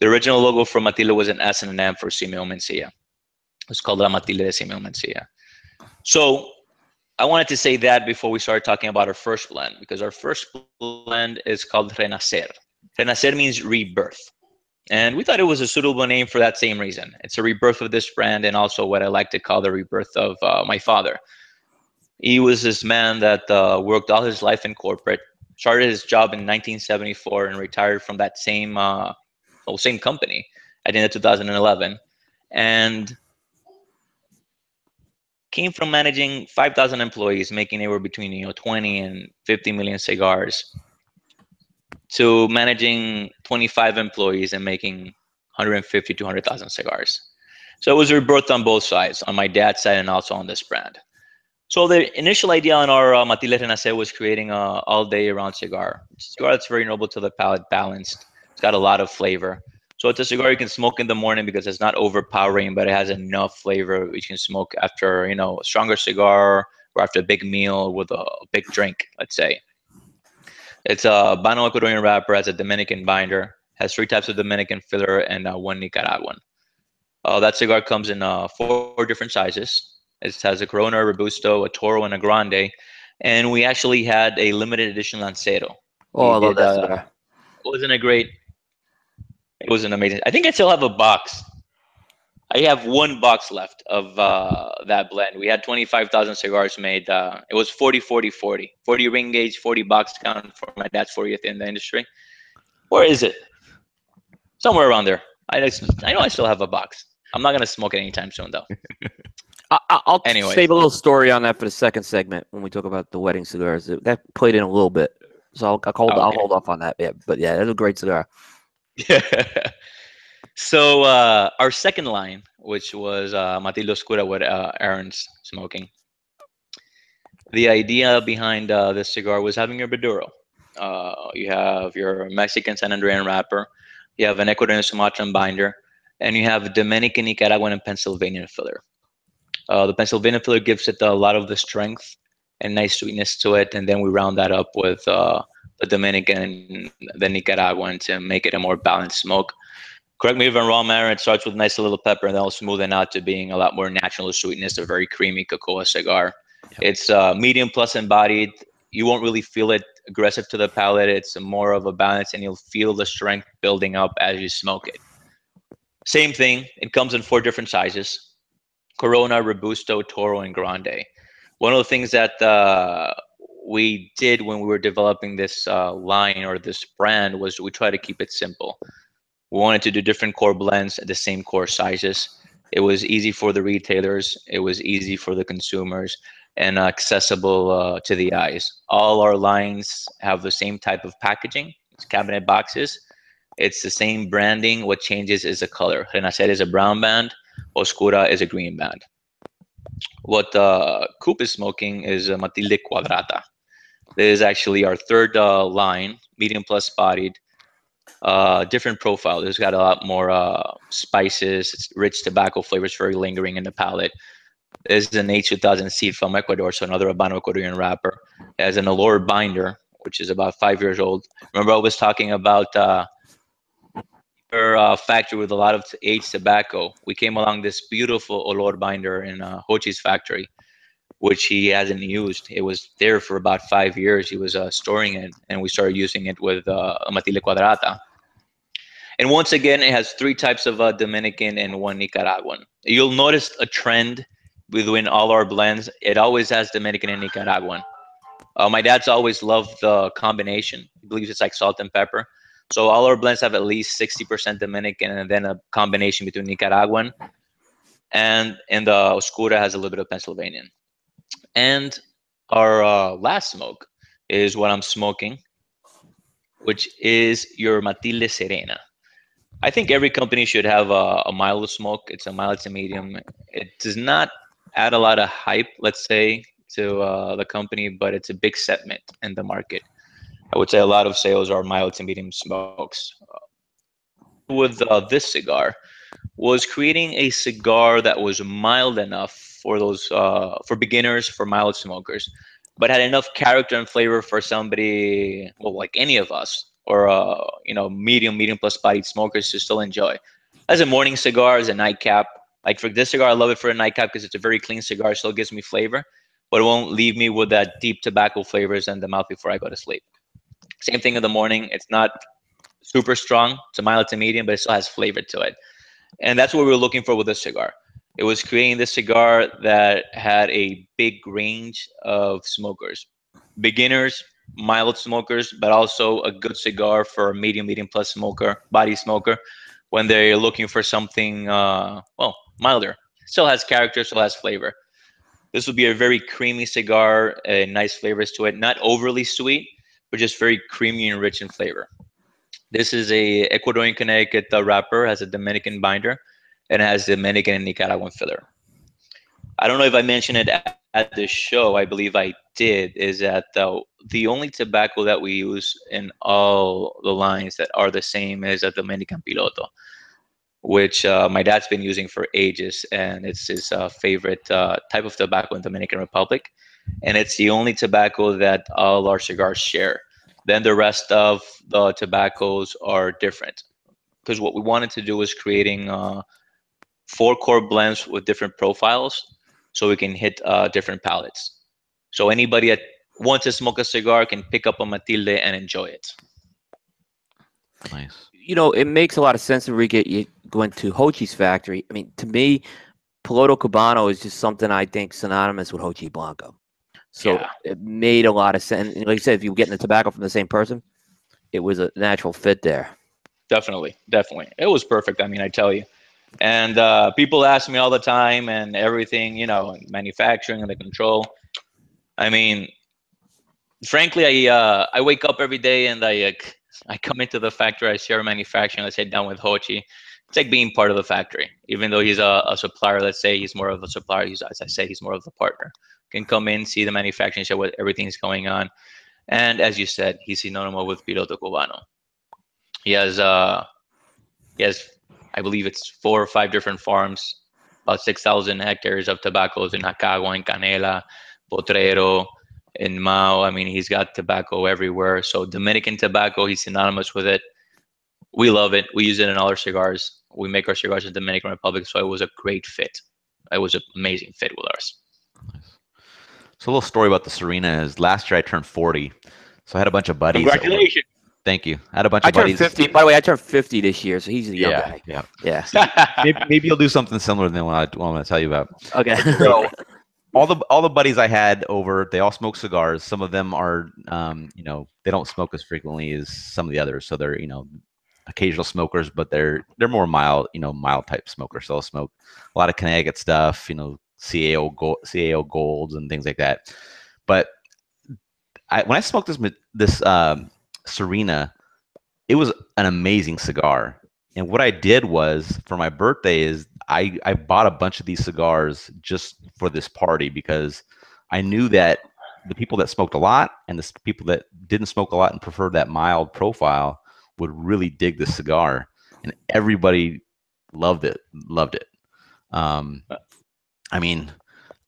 The original logo for Matilde was an S and an M for Simeon Mencia. It's called La Matilde de Simeon Mencia. So I wanted to say that before we start talking about our first blend, because our first blend is called Renacer. Renacer means rebirth. And we thought it was a suitable name for that same reason. It's a rebirth of this brand, and also what I like to call the rebirth of my father. He was this man that worked all his life in corporate, started his job in 1974, and retired from that same same company at the end of 2011, and came from managing 5,000 employees, making anywhere between 20 and 50 million cigars, to managing 25 employees and making 150 to 100,000 cigars. So it was rebirth on both sides, on my dad's side and also on this brand. So the initial idea on our Matilde Renacer was creating an all-day-round cigar. It's a cigar that's very noble to the palate, balanced. It's got a lot of flavor. So it's a cigar you can smoke in the morning because it's not overpowering, but it has enough flavor you can smoke after a stronger cigar or after a big meal with a big drink, let's say. It's a Bano Ecuadorian wrapper, has a Dominican binder, has 3 types of Dominican filler, and 1 Nicaraguan. That cigar comes in 4 different sizes. It has a Corona, a Robusto, a Toro, and a Grande. And we actually had a limited edition Lancero. Oh, I love that cigar. It was an amazing. I think I still have a box. I have 1 box left of that blend. We had 25,000 cigars made. It was 40-40-40. 40 ring gauge, 40 box count for my dad's 40th in the industry. Where is it? Somewhere around there. I know I still have a box. I'm not going to smoke it anytime soon, though. I'll save a little story on that for the second segment when we talk about the wedding cigars. That played in a little bit. So I'll hold off on that. Yeah, but yeah, that's a great cigar. Yeah. So our second line, which was Matilde Oscura, what Aaron's smoking. The idea behind this cigar was having your Maduro. You have your Mexican San Andrean wrapper. You have an Ecuadorian Sumatran binder. And you have Dominican, Nicaraguan, and Pennsylvania filler. The Pennsylvania filler gives it a lot of the strength and nice sweetness to it. And then we round that up with the Dominican and the Nicaraguan to make it a more balanced smoke. Correct me if I'm wrong, Aaron. It starts with nice little pepper, and then it'll smoothen out to being a lot more natural sweetness, a very creamy cocoa cigar. Yep. It's medium plus embodied. You won't really feel it aggressive to the palate. It's more of a balance, and you'll feel the strength building up as you smoke it. Same thing. It comes in 4 different sizes: Corona, Robusto, Toro, and Grande. One of the things that we did when we were developing this line or this brand was we tried to keep it simple. We wanted to do different core blends at the same core sizes. It was easy for the retailers. It was easy for the consumers and accessible to the eyes. All our lines have the same type of packaging. It's cabinet boxes. It's the same branding. What changes is the color. Renacer is a brown band. Oscura is a green band. What Coop is smoking is Matilde Cuadrada. This is actually our third line, medium plus bodied. Different profile. It's got a lot more spices. It's rich tobacco flavors, very lingering in the palate. This is an H2000 seed from Ecuador, so another Habano Ecuadorian wrapper. It has an Allure binder, which is about 5 years old. Remember, I was talking about our factory with a lot of aged tobacco. We came along this beautiful Allure binder in Ho Chi's factory, which he hasn't used. It was there for about 5 years. He was storing it, and we started using it with Matilde Cuadrada. And once again, it has 3 types of Dominican and 1 Nicaraguan. You'll notice a trend within all our blends. It always has Dominican and Nicaraguan. My dad's always loved the combination. He believes it's like salt and pepper. So all our blends have at least 60% Dominican and then a combination between Nicaraguan. And the Oscura has a little bit of Pennsylvanian. And our last smoke is what I'm smoking, which is your Matilde Serena. I think every company should have a mild smoke. It's a mild to medium. It does not add a lot of hype, let's say, to the company, but it's a big segment in the market. I would say a lot of sales are mild to medium smokes. With this cigar, was creating a cigar that was mild enough for those for beginners, for mild smokers, but had enough character and flavor for somebody, well, like any of us, or you know, medium plus bodied smokers to still enjoy. As a morning cigar, as a nightcap, like for this cigar, I love it for a nightcap because it's a very clean cigar, still gives me flavor, but it won't leave me with that deep tobacco flavors in the mouth before I go to sleep. Same thing in the morning. It's not super strong. It's a mild to medium, but it still has flavor to it. And that's what we were looking for with this cigar. It was creating this cigar that had a big range of smokers. Beginners, mild smokers, but also a good cigar for a medium plus smoker, body smoker, when they're looking for something, well, milder. Still has character, still has flavor. This would be a very creamy cigar, nice flavors to it. Not overly sweet, but just very creamy and rich in flavor. This is a Ecuadorian Connecticut wrapper, has a Dominican binder, and has Dominican and Nicaraguan filler. I don't know if I mentioned it at the show, I believe I did, is that the only tobacco that we use in all the lines that are the same is a Dominican Piloto, which my dad's been using for ages, and it's his favorite type of tobacco in Dominican Republic. And it's the only tobacco that all our cigars share. Then the rest of the tobaccos are different, because what we wanted to do was creating 4 core blends with different profiles so we can hit different palettes. So anybody that wants to smoke a cigar can pick up a Matilde and enjoy it. Nice. You know, it makes a lot of sense, Enrique, you went to Ho Chi's factory. I mean, to me, Piloto Cubano is just something I think synonymous with Ho Chi Blanco. So yeah, it made a lot of sense. And like you said, if you're getting the tobacco from the same person, it was a natural fit there. Definitely, definitely. It was perfect, I mean, I tell you. And people ask me all the time and everything, you know, manufacturing and the control. I mean, frankly, I wake up every day and I come into the factory, I share manufacturing, I sit down with Ho Chi. It's like being part of the factory, even though he's a supplier. Let's say he's more of a supplier. He's, as I said, he's more of a partner. Can come in, see the manufacturing, show what everything's going on. And as you said, he's synonymous with Piloto Cubano. He has, I believe it's 4 or 5 different farms, about 6,000 hectares of tobaccos in Aconcagua, in Canela, Potrero, in Mao. I mean, he's got tobacco everywhere. So Dominican tobacco, he's synonymous with it. We love it. We use it in all our cigars. We make our cigars in the Dominican Republic. So it was a great fit. It was an amazing fit with ours. Nice. So a little story about the Serena is last year I turned 40. So I had a bunch of buddies. Congratulations. Thank you. I had a bunch of buddies. I turned 50. By the way, I turned 50 this year, so he's a young guy. Yeah. Maybe you'll do something similar than what I'm going to tell you about. Okay. So all the buddies I had over, they all smoke cigars. Some of them are, you know, they don't smoke as frequently as some of the others. So they're, you know, occasional smokers, but they're more mild, you know, mild type smokers. So they'll smoke a lot of Connecticut stuff, you know, CAO golds and things like that. But when I smoked this Serena, it was an amazing cigar. And what I did was, for my birthday, is I bought a bunch of these cigars just for this party, because I knew that the people that smoked a lot and the people that didn't smoke a lot and preferred that mild profile would really dig this cigar. And everybody loved it. I mean,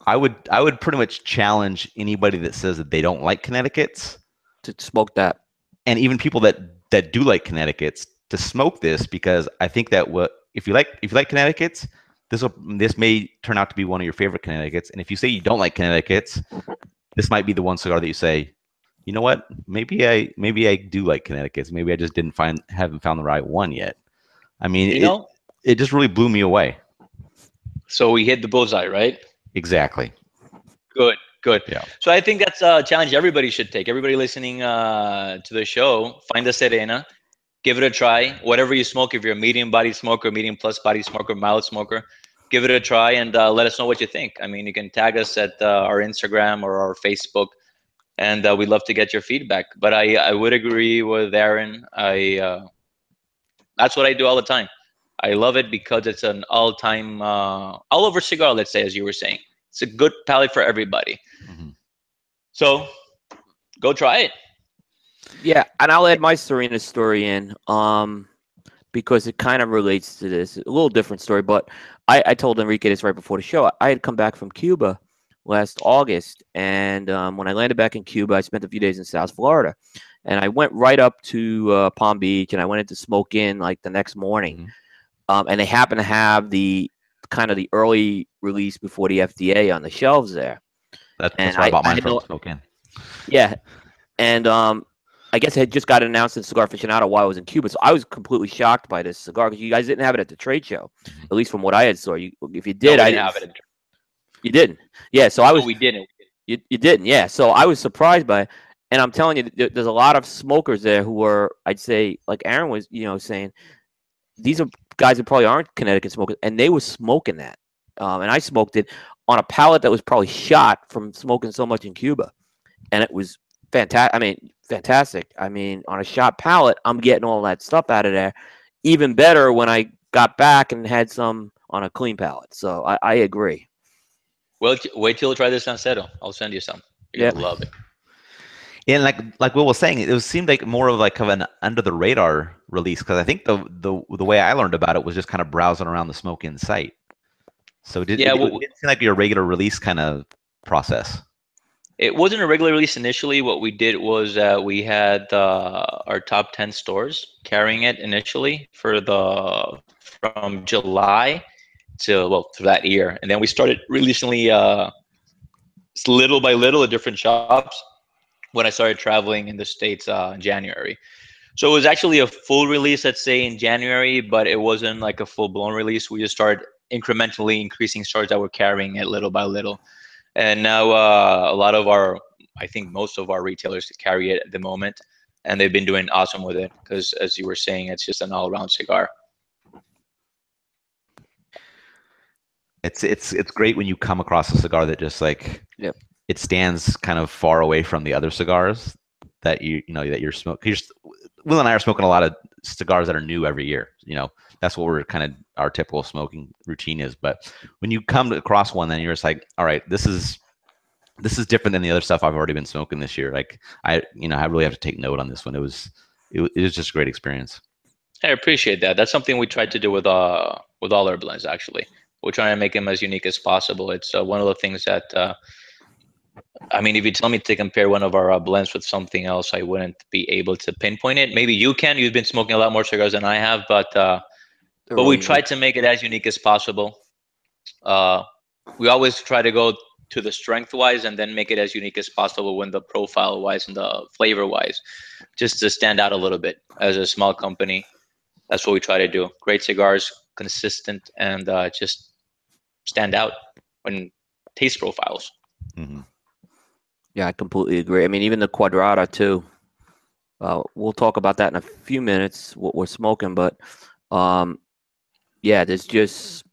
I would pretty much challenge anybody that says that they don't like Connecticut's to smoke that, and even people that do like Connecticut's to smoke this, because I think that if you like Connecticut's, this may turn out to be one of your favorite Connecticut's. And if you say you don't like Connecticut's, this might be the one cigar that you say, you know what, maybe I do like Connecticut's. Maybe I just haven't found the right one yet. I mean, it just really blew me away. So we hit the bullseye, right? Exactly. Good. Yeah. So I think that's a challenge everybody should take. Everybody listening to the show, find a Serena, give it a try. Whatever you smoke, if you're a medium-bodied smoker, medium-plus bodied smoker, mild smoker, give it a try and let us know what you think. I mean, you can tag us at our Instagram or our Facebook, and we'd love to get your feedback. But I would agree with Aaron. That's what I do all the time. I love it because it's an all-time, all-over cigar, let's say, as you were saying. It's a good palate for everybody. Mm-hmm. So go try it. Yeah, and I'll add my Serena story in because it kind of relates to this. A little different story, but I told Enrique this right before the show. I had come back from Cuba last August, and when I landed back in Cuba, I spent a few days in South Florida. And I went right up to Palm Beach, and I went in to smoke in like the next morning. And they happened to have the kind of the early release before the FDA on the shelves there. That's where I bought mine from, Smoke In. Yeah. And I guess it had just got announced at Cigar Aficionado while I was in Cuba. So I was completely shocked by this cigar because you guys didn't have it at the trade show, at least from what I had saw. If you did, no, I didn't have it. You didn't. Yeah. So I was. No, we didn't. You didn't. Yeah. So I was surprised by it. And I'm telling you, there's a lot of smokers there who were, I'd say, like Aaron was, you know, saying, these are guys who probably aren't Connecticut smokers, and they were smoking that. And I smoked it on a palate that was probably shot from smoking so much in Cuba. And it was fantastic. I mean, fantastic. I mean, on a shot palate, I'm getting all that stuff out of there. Even better when I got back and had some on a clean palate. So I agree. Well, wait till you try this Salcedo. I'll send you some. You're going to love it. And like Will was saying, it seemed like more of like an under the radar release, because I think the way I learned about it was just kind of browsing around the Smoke In site. So it didn't seem like your regular release kind of process. It wasn't a regular release initially. What we did was we had our top 10 stores carrying it initially from July to to that year, and then we started releasing little by little at different shops when I started traveling in the States in January. So it was actually a full release, let's say, in January, but it wasn't like a full-blown release. We just started incrementally increasing stores that were carrying it little by little. And now a lot of our, I think most of our retailers carry it at the moment, and they've been doing awesome with it because, as you were saying, it's just an all-around cigar. It's great when you come across a cigar that just like... Yep. It stands kind of far away from the other cigars that you're smoking. Will and I are smoking a lot of cigars that are new every year. You know, that's what we're kind of our typical smoking routine is. But when you come across one, then you're just like, all right, this is different than the other stuff I've already been smoking this year. Like I really have to take note on this one. It was just a great experience. I appreciate that. That's something we tried to do with all our blends. Actually, we're trying to make them as unique as possible. It's one of the things that. I mean, if you tell me to compare one of our blends with something else, I wouldn't be able to pinpoint it. Maybe you can. You've been smoking a lot more cigars than I have, but we tried to make it as unique as possible. We always try to go to the strength-wise and then make it as unique as possible when the profile-wise and the flavor-wise, just to stand out a little bit as a small company. That's what we try to do. Great cigars, consistent, and just stand out when taste profiles. Mm-hmm. Yeah, I completely agree. I mean, even the Cuadrada, too. We'll talk about that in a few minutes, what we're smoking. But, yeah, there's just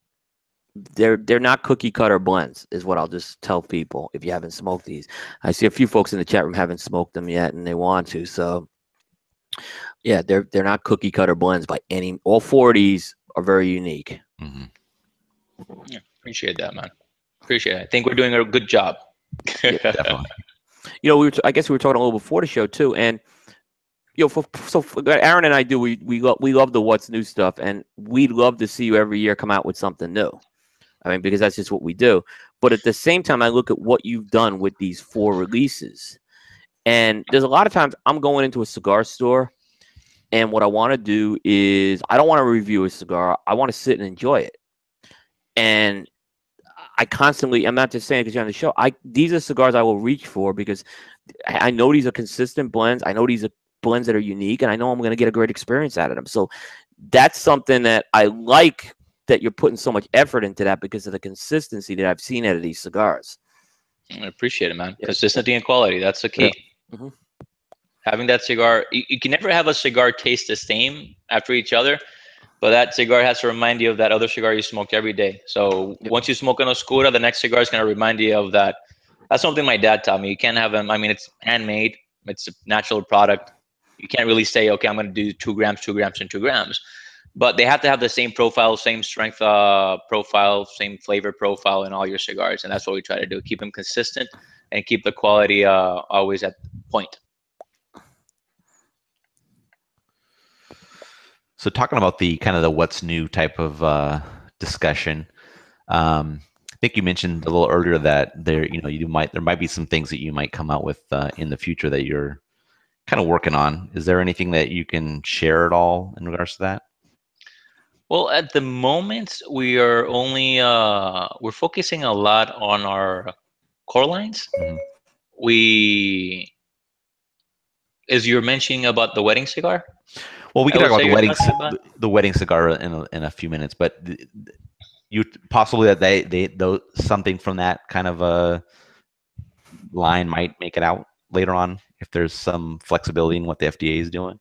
– they're not cookie-cutter blends is what I'll just tell people if you haven't smoked these. I see a few folks in the chat room haven't smoked them yet, and they want to. So, yeah, they're not cookie-cutter blends by any – all 40s are very unique. Mm-hmm. Yeah, appreciate that, man. Appreciate it. I think we're doing a good job. Yeah, definitely. You know, I guess we were talking a little before the show too, and you know, for Aaron and I do we love the what's new stuff, and we'd love to see you every year come out with something new. I mean, because that's just what we do. But at the same time, I look at what you've done with these 4 releases, and there's a lot of times I'm going into a cigar store, and what I want to do is I don't want to review a cigar. I want to sit and enjoy it, and I constantly, I'm not just saying because you're on the show, these are cigars I will reach for because I know these are consistent blends. I know these are blends that are unique, and I know I'm going to get a great experience out of them. So that's something that I like, that you're putting so much effort into that because of the consistency that I've seen out of these cigars. I appreciate it, man. Yeah. Consistency and quality, that's the key. Yeah. Mm-hmm. Having that cigar, you can never have a cigar taste the same after each other. But that cigar has to remind you of that other cigar you smoked every day. So once you smoke an Oscura, the next cigar is going to remind you of that. That's something my dad taught me. You can't have them. I mean, it's handmade. It's a natural product. You can't really say, okay, I'm going to do 2 grams, 2 grams, and 2 grams. But they have to have the same profile, same strength profile, same flavor profile in all your cigars. And that's what we try to do. Keep them consistent and keep the quality always at point. So talking about the kind of the what's new type of discussion, I think you mentioned a little earlier that there might be some things that you might come out with in the future that you're kind of working on. Is there anything that you can share at all in regards to that? Well, at the moment, we are only we're focusing a lot on our core lines. Mm-hmm. We, as you're mentioning about the wedding cigar. Well, we can talk about the wedding cigar in a few minutes, but you possibly that they something from that kind of a line might make it out later on if there's some flexibility in what the FDA is doing.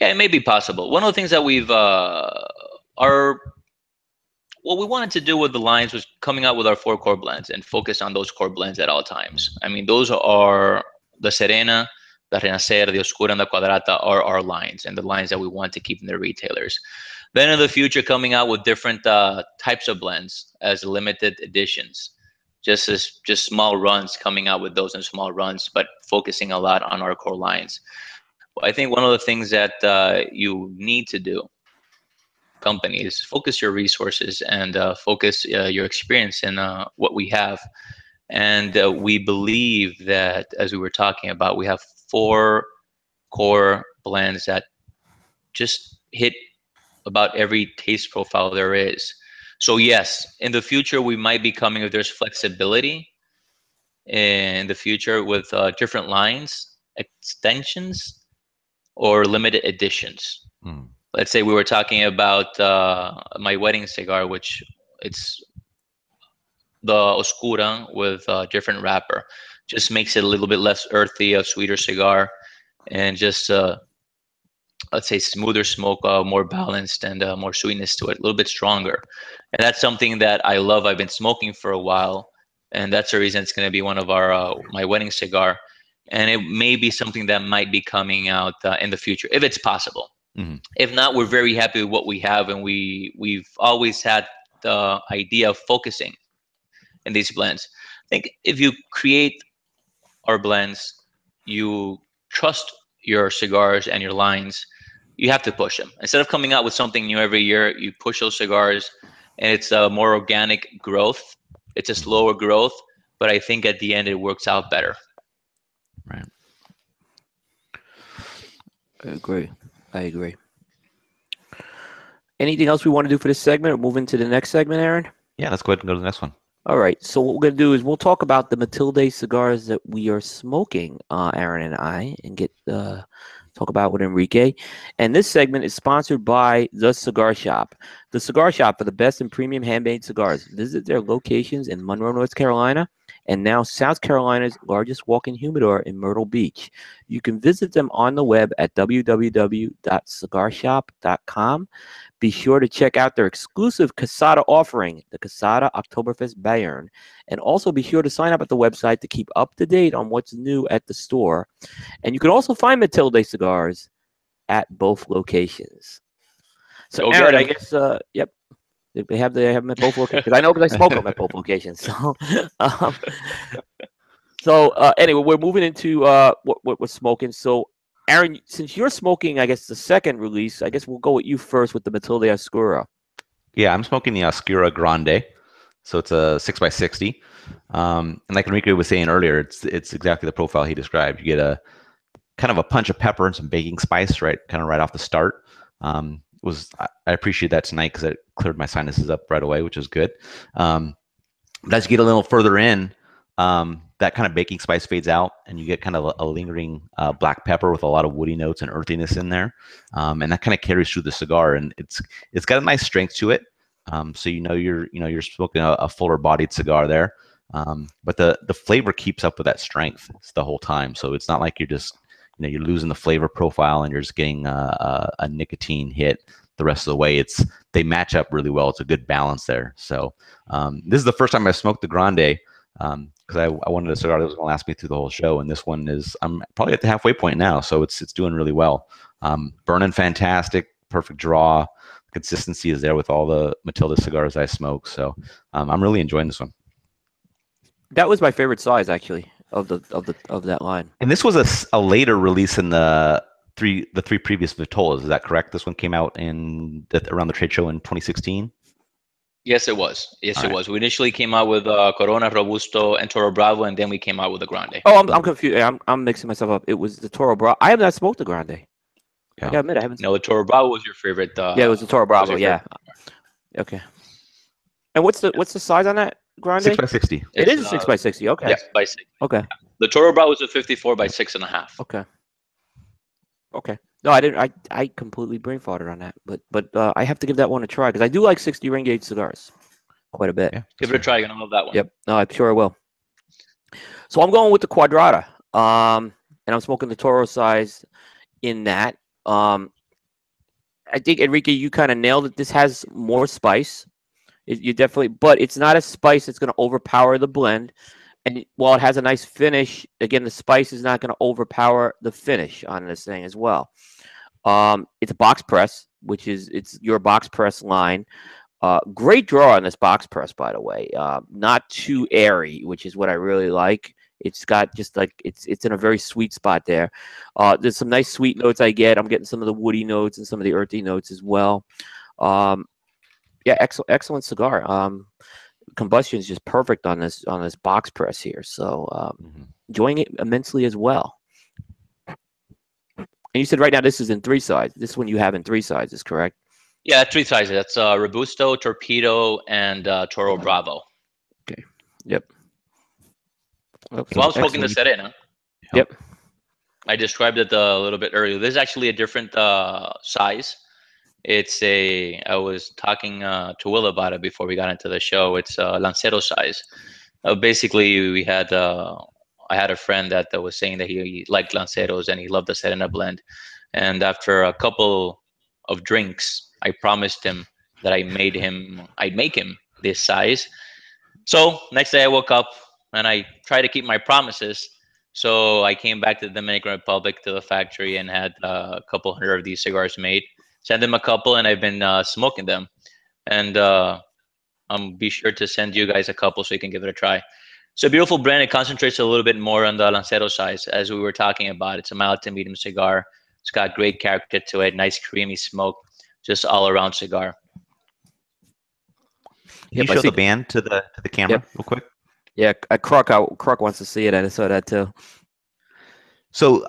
Yeah, it may be possible. One of the things that we've what we wanted to do with the lines was coming out with our 4 core blends and focus on those core blends at all times. I mean, those are the Serena, the Renacer, the Oscura, and the Cuadrada are our lines and the lines that we want to keep in the retailers. Then in the future, coming out with different types of blends as limited editions, just small runs, coming out with those in small runs, but focusing a lot on our core lines. I think one of the things that you need to do, companies, focus your resources and focus your experience in what we have. And we believe that, as we were talking about, we have 4 core blends that just hit about every taste profile there is. So yes, in the future, we might be coming, if there's flexibility in the future, with different lines, extensions, or limited editions. Mm. Let's say we were talking about my wedding cigar, which it's the Oscura with a different wrapper. Just makes it a little bit less earthy, a sweeter cigar, and just let's say smoother smoke, more balanced, and more sweetness to it, a little bit stronger. And that's something that I love. I've been smoking for a while, and that's the reason it's going to be one of our my wedding cigar. And it may be something that might be coming out in the future, if it's possible. Mm-hmm. If not, we're very happy with what we have, and we've always had the idea of focusing in these blends. I think if you create our blends, you trust your cigars and your lines, you have to push them. Instead of coming out with something new every year, you push those cigars, and it's a more organic growth. It's a slower growth, but I think at the end, it works out better. Right. I agree. Anything else we want to do for this segment, or move into the next segment, Aaron? Yeah, let's go ahead and go to the next one. All right. So what we're going to do is we'll talk about the Matilde cigars that we are smoking, Aaron and I, and get talk about with Enrique. And this segment is sponsored by The Cigar Shop. The Cigar Shop, for the best in premium handmade cigars. Visit their locations in Monroe, North Carolina, and now South Carolina's largest walk-in humidor in Myrtle Beach. You can visit them on the web at www.cigarshop.com. Be sure to check out their exclusive Quesada offering, the Quesada Oktoberfest Bayern. And also be sure to sign up at the website to keep up to date on what's new at the store. And you can also find Matilde cigars at both locations. So Aaron, I guess, yep. They have them at both locations. I know because I smoke them at both locations. So, anyway, we're moving into what we're smoking. So, Aaron, since you're smoking, I guess, the second release, I guess we'll go with you first with the Matilde Oscura. Yeah, I'm smoking the Oscura Grande. So it's a 6x60. And like Enrique was saying earlier, it's exactly the profile he described. You get a kind of a punch of pepper and some baking spice right off the start. I appreciate that tonight because it cleared my sinuses up right away, which is good. But as you get a little further in, that kind of baking spice fades out, and you get kind of a lingering black pepper with a lot of woody notes and earthiness in there, and that kind of carries through the cigar. And it's got a nice strength to it, so you're smoking a fuller bodied cigar there. But the flavor keeps up with that strength the whole time, so it's not like you're just you're losing the flavor profile and you're just getting a nicotine hit the rest of the way. They match up really well. It's a good balance there. So this is the first time I smoked the Grande because I wanted a cigar that was going to last me through the whole show. And this one is, I'm probably at the halfway point now. So it's doing really well. Burning fantastic, perfect draw. Consistency is there with all the Matilde cigars I smoke. So I'm really enjoying this one. That was my favorite size, actually. Of that line, and this was a later release in the three previous Matoldas. Is that correct? This one came out around the trade show in 2016. Yes, it was. Yes, it was. We initially came out with Corona, Robusto, and Toro Bravo, and then we came out with the Grande. Oh, I'm confused. I'm mixing myself up. It was the Toro Bravo. I have not smoked the Grande. Yeah. I gotta admit, I haven't. No, the Toro Bravo was your favorite. Yeah, it was the Toro Bravo. Yeah. Okay. And what's the size on that Grande? 6 by 60. It is 6 by 60. Okay. Yeah, by 60. Okay. The Toro Bravo was a 54 by 6.5. Okay. Okay. No, I didn't. I completely brain farted on that, but I have to give that one a try because I do like 60 ring gauge cigars quite a bit. Yeah, give it a try. You're gonna love that one. Yep. No, I'm sure I will. So I'm going with the Cuadrada, and I'm smoking the Toro size in that. I think, Enrique, you kind of nailed it. This has more spice. You definitely, but it's not a spice that's gonna overpower the blend. And while it has a nice finish, again, the spice is not going to overpower the finish on this thing as well. It's a box press, which is your box press line. Great draw on this box press, by the way. Not too airy, which is what I really like. It's got just like it's in a very sweet spot there. There's some nice sweet notes I get. I'm getting some of the woody notes and some of the earthy notes as well. Yeah, excellent cigar. Combustion is just perfect on this box press here, so enjoying it immensely as well. And you said right now this is in 3 sizes. This one you have in 3 sizes, correct? Yeah, 3 sizes. That's Robusto, Torpedo, and Toro Bravo. Okay. Yep. Well, so I was smoking the Serena. Yep. I described it a little bit earlier. This is actually a different size. It's a, I was talking to Will about it before we got into the show. It's a Lancero size. Basically, we had, I had a friend that was saying that he liked Lanceros and he loved the Serena blend. And after a couple of drinks, I promised him that I'd make him this size. So next day I woke up and I tried to keep my promises. So I came back to the Dominican Republic to the factory and had a couple hundred of these cigars made. Send them a couple, and I've been smoking them. And I'll be sure to send you guys a couple so you can give it a try. It's a beautiful brand. It concentrates a little bit more on the Lancero size, as we were talking about. It's a mild to medium cigar. It's got great character to it, nice creamy smoke, just all-around cigar. Can you show the band to the camera real quick? Yeah, Croc wants to see it. I saw that too. So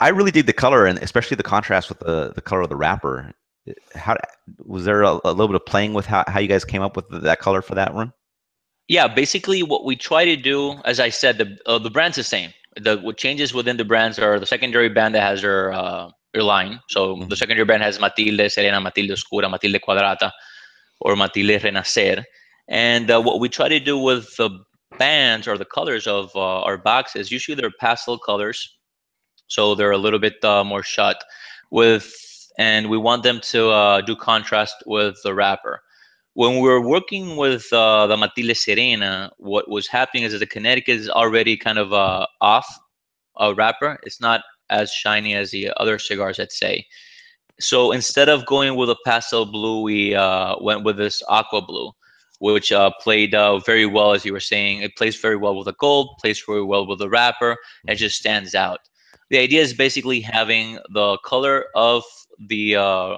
I really dig the color, and especially the contrast with the color of the wrapper. How was there a little bit of playing with how you guys came up with that color for that one? Yeah, basically what we try to do, as I said, the brand's the same. What changes within the brands are the secondary band that has their line. So the secondary band has Matilde Serena, Matilde Oscura, Matilde Cuadrada, or Matilde Renacer. And what we try to do with the bands or the colors of our boxes, usually they're pastel colors. So they're a little bit more shut with, and we want them to do contrast with the wrapper. When we were working with the Matilde Serena, what was happening is that the Connecticut is already kind of off a wrapper. It's not as shiny as the other cigars, I'd say. So instead of going with a pastel blue, we went with this aqua blue, which played very well, as you were saying. It plays very well with the gold, plays very well with the wrapper, and it just stands out. The idea is basically having the color of the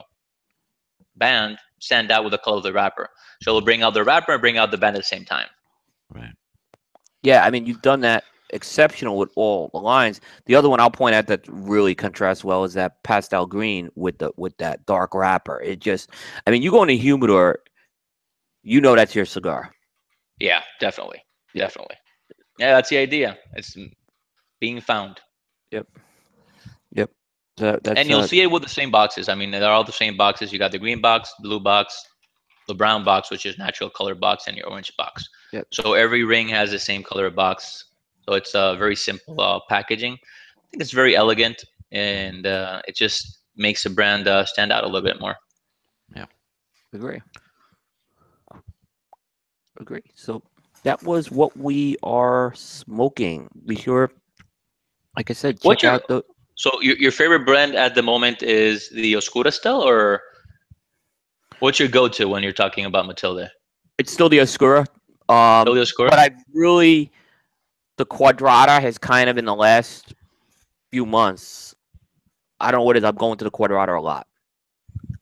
band stand out with the color of the wrapper. So we'll bring out the wrapper and bring out the band at the same time. Right. Yeah, I mean, you've done that exceptional with all the lines. The other one I'll point out that really contrasts well is that pastel green with that dark wrapper. It just, I mean, you go in a humidor, you know that's your cigar. Yeah, definitely. Definitely. Yeah, that's the idea. It's being found. Yep. And you'll see it with the same boxes. I mean, they're all the same boxes. You got the green box, blue box, the brown box, which is natural color box, and your orange box. Yep. So every ring has the same color box. So it's a very simple packaging. I think it's very elegant, and it just makes the brand stand out a little bit more. Yeah, agree. So that was what we are smoking. Be sure. Like I said, check out the... So your favorite brand at the moment is the Oscura still, or what's your go-to when you're talking about Matilde? It's still the Oscura. Still the Oscura? But I really... The Cuadrada has kind of in the last few months... I don't know what it is. I'm going to the Cuadrada a lot.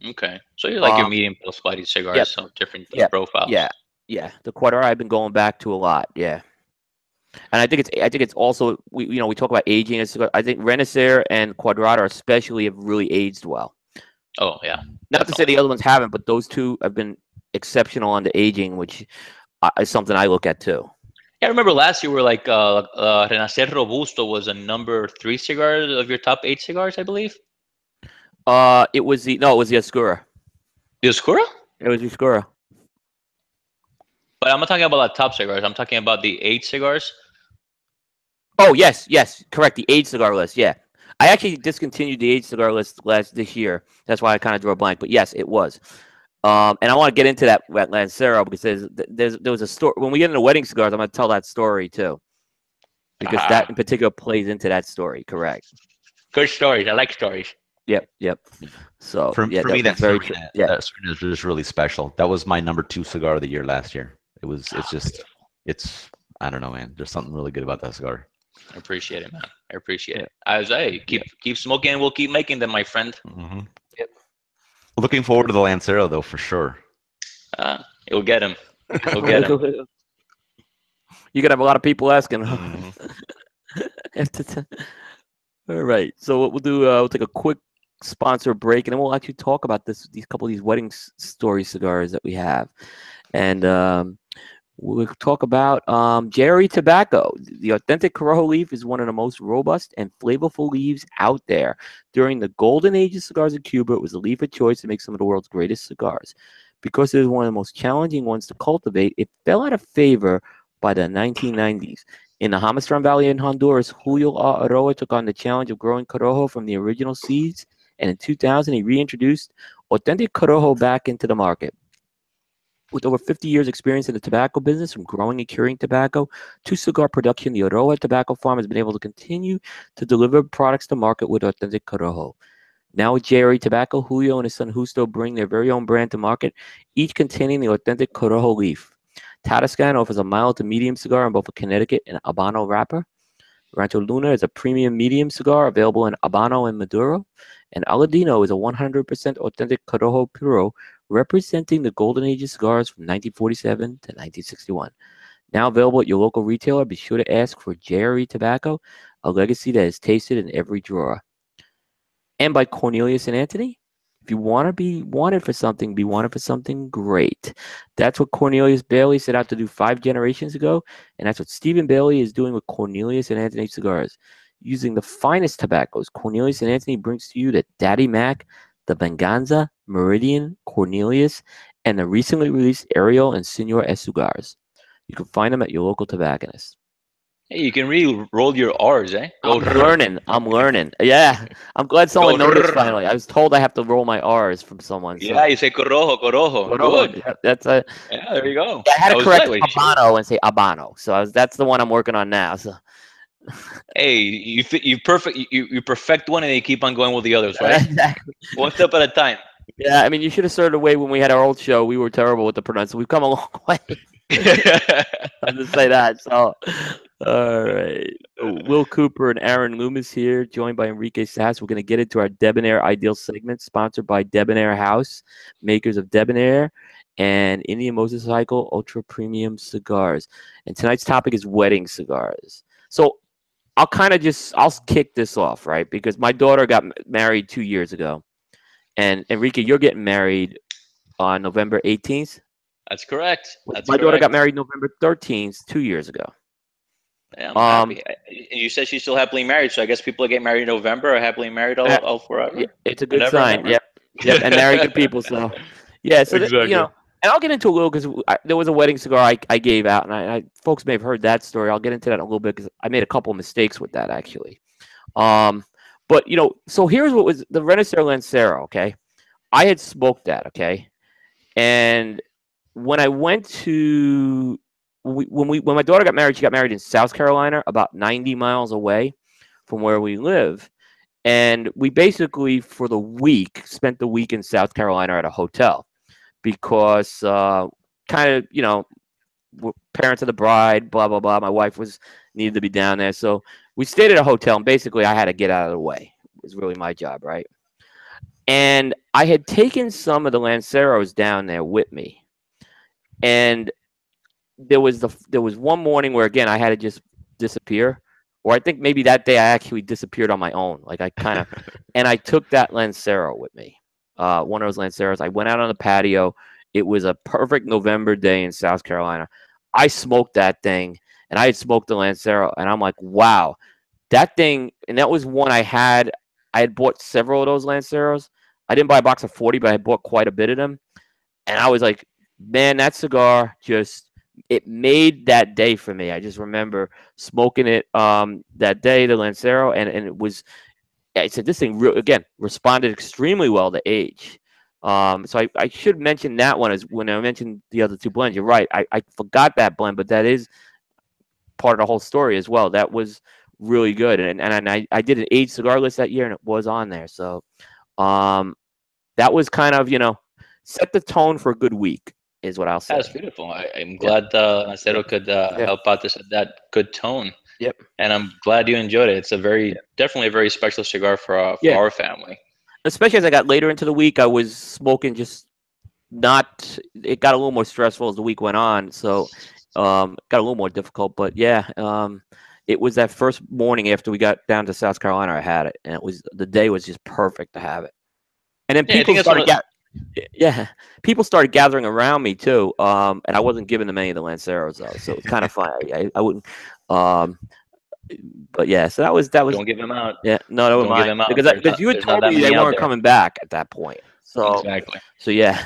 Okay, so you like your medium plus bodied cigars, yep. So different profiles. Yeah, yeah. The Cuadrada I've been going back to a lot. Yeah, and I think it's also we talk about aging. I think Renacer and Cuadrada especially have really aged well. Oh yeah. Not to say the other ones haven't, but those two have been exceptional on the aging, which is something I look at too. Yeah, I remember last year we were like Renacer Robusto was a number 3 cigar of your top 8 cigars, I believe. It was the Oscura. The Oscura? It was the Oscura. But I'm not talking about the top cigars. I'm talking about the 8 cigars. Oh yes, yes, correct. The 8 cigar list, yeah. I actually discontinued the 8 cigar list this year. That's why I kind of drew a blank. But yes, it was. And I want to get into that Lancero because there was a story when we get into wedding cigars. I'm going to tell that story too, because that in particular plays into that story. Correct. Good stories. I like stories. Yep. Yep. So for me, that's very true. Yeah, that is just really special. That was my number 2 cigar of the year last year. It was. It's just. It's. I don't know, man. There's something really good about that cigar. I appreciate it, man. I appreciate it. As I keep smoking, and we'll keep making them, my friend. Mm-hmm. Yep. Looking forward to the Lancero, though, for sure. You'll get him. You'll get him. You're gonna have a lot of people asking. Mm-hmm. All right. So what we'll do, we'll take a quick sponsor break, and then we'll actually talk about these wedding story cigars that we have, and. We'll talk about Jerry Tobacco. The authentic Corojo leaf is one of the most robust and flavorful leaves out there. During the golden age of cigars in Cuba, it was a leaf of choice to make some of the world's greatest cigars. Because it was one of the most challenging ones to cultivate, it fell out of favor by the 1990s. In the Hamastron Valley in Honduras, Julio A. Aroa took on the challenge of growing Corojo from the original seeds, and in 2000, he reintroduced authentic Corojo back into the market. With over 50 years' experience in the tobacco business, from growing and curing tobacco to cigar production, the Aroa Tobacco Farm has been able to continue to deliver products to market with authentic Corojo. Now with Jerry Tobacco, Julio and his son Justo bring their very own brand to market, each containing the authentic Corojo leaf. Tatascan offers a mild to medium cigar in both a Connecticut and Habano wrapper. Rancho Luna is a premium medium cigar available in Habano and Maduro. And Aladino is a 100% authentic Corojo Puro, representing the golden age of cigars from 1947 to 1961. Now available at your local retailer, be sure to ask for Jerry Tobacco, a legacy that is tasted in every drawer. And by Cornelius and Anthony, if you want to be wanted for something, be wanted for something great. That's what Cornelius Bailey set out to do 5 generations ago, and that's what Stephen Bailey is doing with Cornelius and Anthony cigars. Using the finest tobaccos, Cornelius and Anthony brings to you the Daddy Mac, the Venganza, Meridian, Cornelius, and the recently released Ariel and Senor S. Cigars. You can find them at your local tobacconist. Hey, you can really roll your R's, eh? Go I'm learning. Yeah, I'm glad someone noticed finally. I was told I have to roll my R's from someone. So. Yeah, you say Corojo. Good. That's a, yeah, there you go. I had to correct Habano and say Habano. So that's the one I'm working on now. So. Hey, you perfect one and you keep on going with the others, right? Exactly. One step at a time. Yeah, I mean, you should have started away when we had our old show. We were terrible with the pronunciation. We've come a long way. I'll just say that. So, all right. Will Cooper and Aaron Loomis here, joined by Enrique Seijas. We're going to get into our Debonair Ideal segment, sponsored by Debonair House, makers of Debonair and Indian Motorcycle Ultra Premium Cigars. And tonight's topic is wedding cigars. So I'll kind of just – I'll kick this off, right, because my daughter got married 2 years ago. And, Enrique, you're getting married on November 18th? That's correct. That's my daughter got married November 13th 2 years ago. Yeah, you said she's still happily married, so I guess people that get married in November are happily married all forever. It's a good sign, yep, and married good people, so. Yeah, so exactly. You know. And I'll get into a little because there was a wedding cigar I gave out, and I folks may have heard that story. I'll get into that in a little bit because I made a couple of mistakes with that actually. But you know, so here's what was the Renacer Lancero. Okay, I had smoked that. Okay, and when I went to when my daughter got married, she got married in South Carolina, about 90 miles away from where we live, and we basically for the week spent the week in South Carolina at a hotel. Because kind of, you know, we're parents of the bride, blah, blah, blah. My wife needed to be down there. So we stayed at a hotel, and basically I had to get out of the way. It was really my job, right? And I had taken some of the Lanceros down there with me. And there was one morning where, again, I had to just disappear. Or I think maybe that day I actually disappeared on my own. Like I kind of, and I took that Lancero with me. One of those Lanceros. I went out on the patio. It was a perfect November day in South Carolina. I smoked that thing, and I had smoked the Lancero, and I'm like, wow, that thing. And that was one I had bought several of those Lanceros. I didn't buy a box of 40, but I bought quite a bit of them. And I was like, man, that cigar just, it made that day for me. I just remember smoking it that day, the Lancero, and it was, I said, this thing, again, responded extremely well to age. So I should mention that one, as when I mentioned the other two blends. You're right. I forgot that blend, but that is part of the whole story as well. That was really good. And I did an age cigar list that year, and it was on there. So that was kind of, you know, set the tone for a good week is what I'll say. That's beautiful. I'm glad Lancero could help out to set that good tone. Yep. And I'm glad you enjoyed it. It's a very, definitely a very special cigar for our family. Especially as I got later into the week, I was smoking just not, it got a little more stressful as the week went on. So it got a little more difficult. But yeah, it was that first morning after we got down to South Carolina, I had it. And it was, the day was just perfect to have it. And then people people started gathering around me too, and I wasn't giving them any of the Lanceros though, so it's kind of fun. I wouldn't, but yeah. So that was. Don't give them out. Yeah, no, don't give them out because you had told me they weren't coming back at that point. So exactly. So yeah.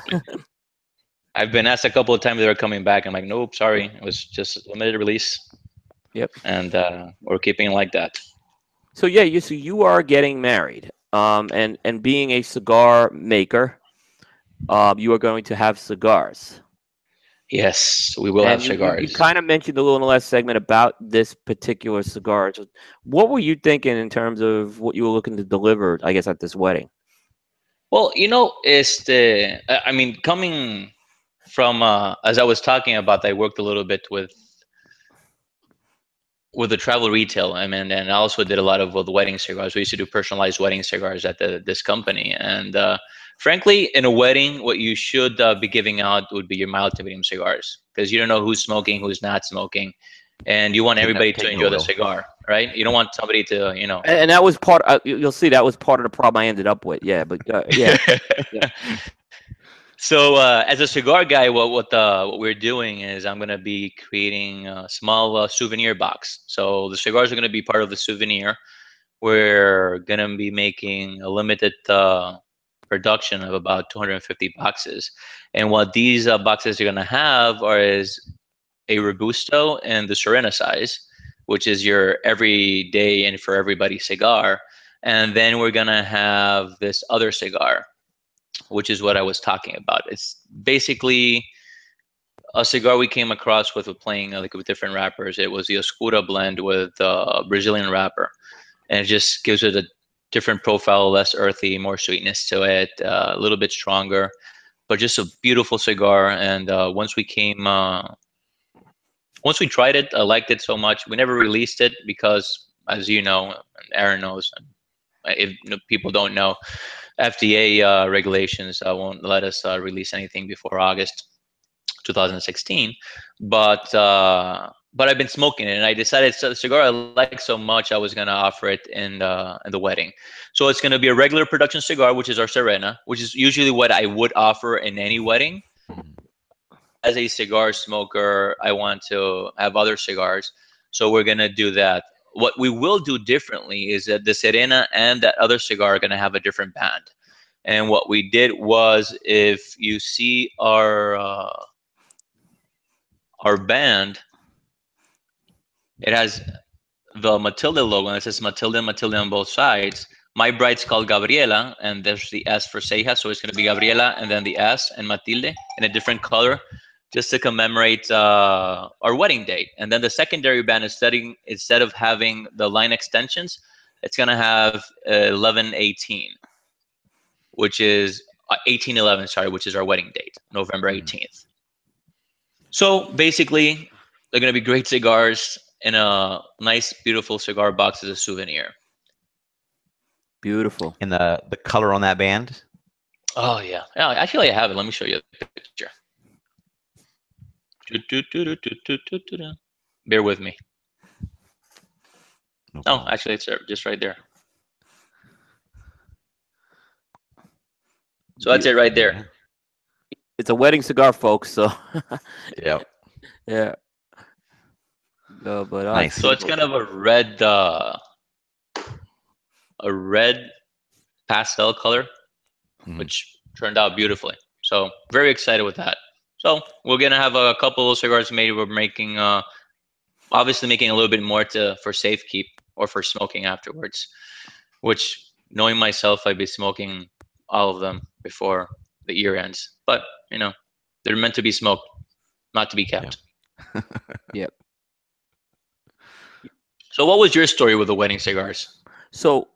I've been asked a couple of times they were coming back. I'm like, nope, sorry, it was just limited release. Yep. And we're keeping it like that. So yeah, you are getting married, and being a cigar maker. You are going to have cigars. Yes, we will have cigars. You kind of mentioned a little in the last segment about this particular cigar. What were you thinking in terms of what you were looking to deliver, I guess, at this wedding? Well, you know, I mean, coming from, as I was talking about, I worked a little bit with the travel retail. I mean, and I also did a lot of the wedding cigars. We used to do personalized wedding cigars at this company. And, frankly, in a wedding, what you should be giving out would be your mild Tibetan cigars, because you don't know who's smoking, who's not smoking, and you want everybody to enjoy the cigar, right? You don't want somebody to, you know. And that was part. You'll see that was part of the problem I ended up with. Yeah, but yeah. Yeah. So as a cigar guy, what we're doing is I'm gonna be creating a small souvenir box. So the cigars are gonna be part of the souvenir. We're gonna be making a limited production of about 250 boxes, and what these boxes are going to have is a Robusto and the Serena size, which is your everyday and for everybody cigar, and then we're going to have this other cigar, which is what I was talking about. It's basically a cigar we came across with playing like with different wrappers. It was the Oscura blend with Brazilian wrapper, and it just gives it a different profile, less earthy, more sweetness to it, a little bit stronger, but just a beautiful cigar. And once we tried it, I liked it so much. We never released it because, as you know, and Aaron knows, if people don't know, FDA regulations won't let us release anything before August 2016. But I've been smoking it, and I decided the cigar I like so much, I was going to offer it in the wedding. So it's going to be a regular production cigar, which is our Serena, which is usually what I would offer in any wedding. As a cigar smoker, I want to have other cigars, so we're going to do that. What we will do differently is that the Serena and that other cigar are going to have a different band. And what we did was, if you see our band, it has the Matilde logo, and it says Matilde and Matilde on both sides. My bride's called Gabriela, and there's the S for Seijas, so it's going to be Gabriela and then the S and Matilde in a different color, just to commemorate our wedding date. And then the secondary band is setting, instead of having the line extensions, it's going to have 1118, which is 1811, sorry, which is our wedding date, November 18th. So basically, they're going to be great cigars in a nice, beautiful cigar box as a souvenir. Beautiful. And the color on that band Oh, yeah. Actually, I have it. Let me show you the picture. Bear with me. No, oh, actually, it's just right there. So that's it right there. It's a wedding cigar, folks. So yeah. Yeah. No, but nice. So it's kind of a red pastel color, which turned out beautifully. So very excited with that. So we're gonna have a couple of cigars made. We're making, obviously making a little bit more for safekeep or for smoking afterwards. Which, knowing myself, I'd be smoking all of them before the year ends. But you know, they're meant to be smoked, not to be kept. Yep. Yep. So what was your story with the wedding cigars? So,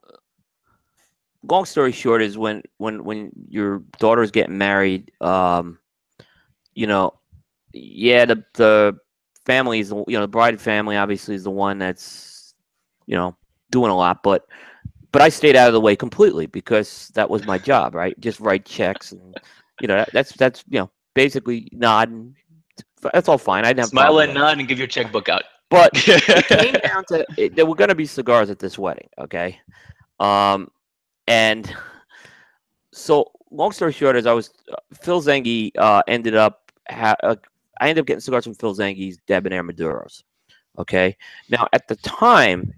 long story short, is when your daughter's getting married, you know, yeah, the family is, you know, the bride family obviously is the one that's, you know, doing a lot, but I stayed out of the way completely because that was my job, right? Just write checks and, you know, that's you know, basically nod and that's all fine. I didn't have smile and nod and give your checkbook out. But it came down to it, there were going to be cigars at this wedding, okay? And so long story short is I was Phil Zengi ended up I ended up getting cigars from Phil Zengi's Debonair Maduros, okay? Now at the time,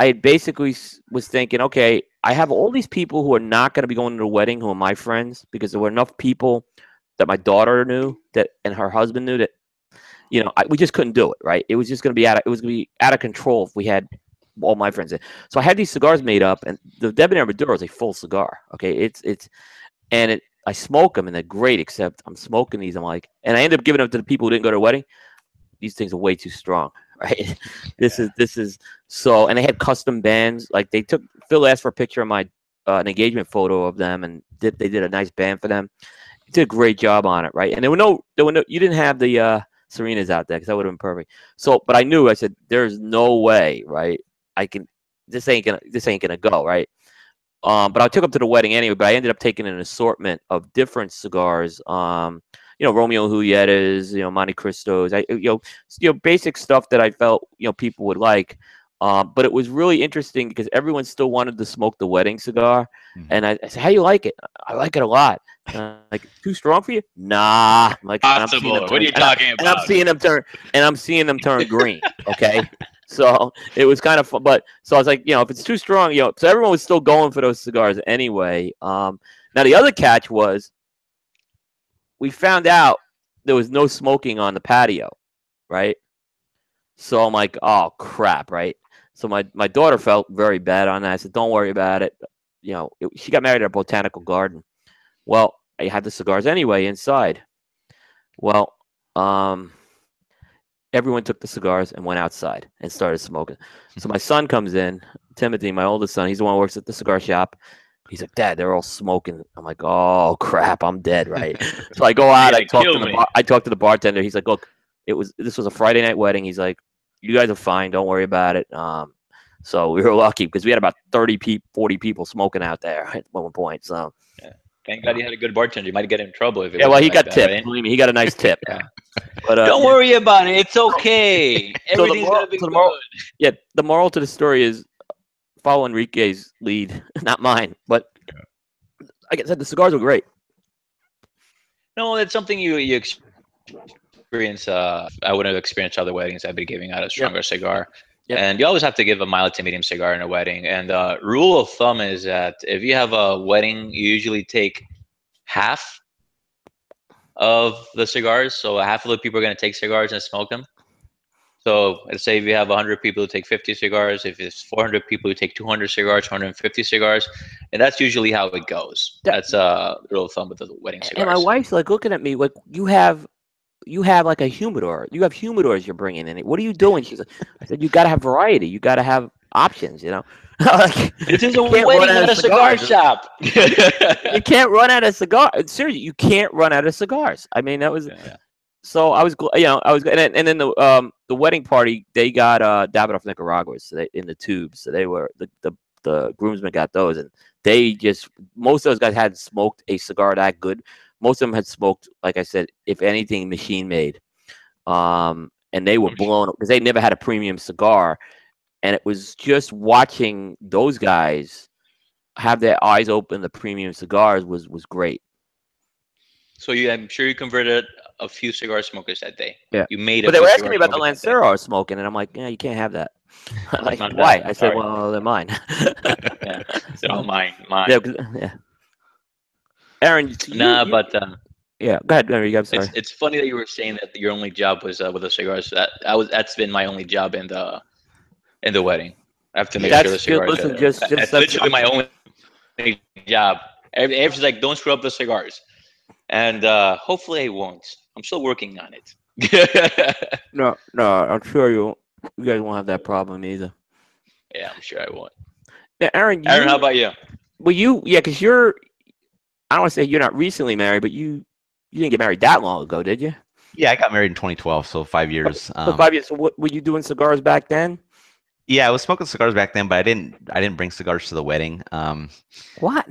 I basically was thinking, okay, I have all these people who are not going to be going to the wedding who are my friends, because there were enough people that my daughter knew that and her husband knew that, you know, we just couldn't do it, right? It was just going to be out of control if we had all my friends in. So I had these cigars made up, and the Debonair Maduro is a full cigar. Okay, I smoke them, and they're great. Except I'm smoking these, I'm like, and I end up giving them to the people who didn't go to the wedding. These things are way too strong, right? This is so, and they had custom bands. Like they took Phil asked for a picture of my an engagement photo of them, and they did a nice band for them. They did a great job on it, right? And there were no you didn't have the Serenas out there because that would have been perfect. So, but I knew, I said, there's no way, right? This ain't gonna go, right? But I took them to the wedding anyway. But I ended up taking an assortment of different cigars. You know, Romeo Julietas, you know, Monte Cristos, basic stuff that I felt, you know, people would like. But it was really interesting because everyone still wanted to smoke the wedding cigar. And I said, how do you like it? I like it a lot. Like, too strong for you? Nah. Like, possible. What are you talking about? And I'm seeing them turn green. Okay. So it was kind of fun. But so I was like, you know, if it's too strong, you know, so everyone was still going for those cigars anyway. Now the other catch was we found out there was no smoking on the patio, right? So I'm like, oh crap, right? So my daughter felt very bad on that. I said, don't worry about it. You know, she got married at a botanical garden. Well, I had the cigars anyway inside. Well, everyone took the cigars and went outside and started smoking. So my son comes in, Timothy, my oldest son. He's the one who works at the cigar shop. He's like, Dad, they're all smoking. I'm like, oh crap, I'm dead, right? So I go out. I talk to the bartender. He's like, look, this was a Friday night wedding. He's like, you guys are fine. Don't worry about it. So we were lucky because we had about 40 people smoking out there at one point. So yeah. Thank God he had a good bartender. You might get in trouble if it. Yeah, well, he got tipped. Right? Believe me, he got a nice tip. Yeah. But, don't worry about it. It's okay. Everything's gonna be good. Yeah, the moral to the story is follow Enrique's lead, not mine. But like I said, the cigars were great. No, that's something you experience. I wouldn't have experienced other weddings. I'd be giving out a stronger cigar. Yep. And you always have to give a mild to medium cigar in a wedding. And rule of thumb is that if you have a wedding, you usually take half of the cigars. So half of the people are going to take cigars and smoke them. So let's say if you have 100 people who take 50 cigars, if it's 400 people who take 200 cigars, 150 cigars. And that's usually how it goes. That's rule of thumb with the wedding cigars. And my wife's like looking at me like, you have like a humidor. You have humidors you're bringing in it. What are you doing? She's like, I said, you got to have variety. You got to have options, you know? Like, this is a wedding at a cigar shop. You can't run out of cigars. Seriously, you can't run out of cigars. I mean, that was so I was, you know, and then the wedding party, they got Davidoff Nicaraguas in the tubes. So they were the groomsmen got those, and they just, most of those guys hadn't smoked a cigar that good. Most of them had smoked, like I said, if anything, machine made. And they were blown up because they never had a premium cigar. And it was just watching those guys have their eyes open to premium cigars was great. So you, I'm sure you converted a few cigar smokers that day. Yeah, you made. But they were asking me about the Lancero I was smoking, and I'm like, yeah, you can't have that. Like, why? That. I said, well, they're mine. Yeah, so mine. Yeah, yeah. Aaron, yeah, go ahead. I'm sorry. It's funny that you were saying that your only job was with the cigars. That that's been my only job in the wedding. I have to make sure the cigars. Listen, that's literally my only job. Everyone's like, don't screw up the cigars. And hopefully I won't. I'm still working on it. No, I'm sure you guys won't have that problem either. Yeah, I'm sure I won't. Now, Aaron, how about you? Well, yeah, because I don't want to say you're not recently married, but you didn't get married that long ago, did you? Yeah, I got married in 2012, so 5 years. So 5 years. So what, were you doing cigars back then? Yeah, I was smoking cigars back then, but I didn't bring cigars to the wedding. What?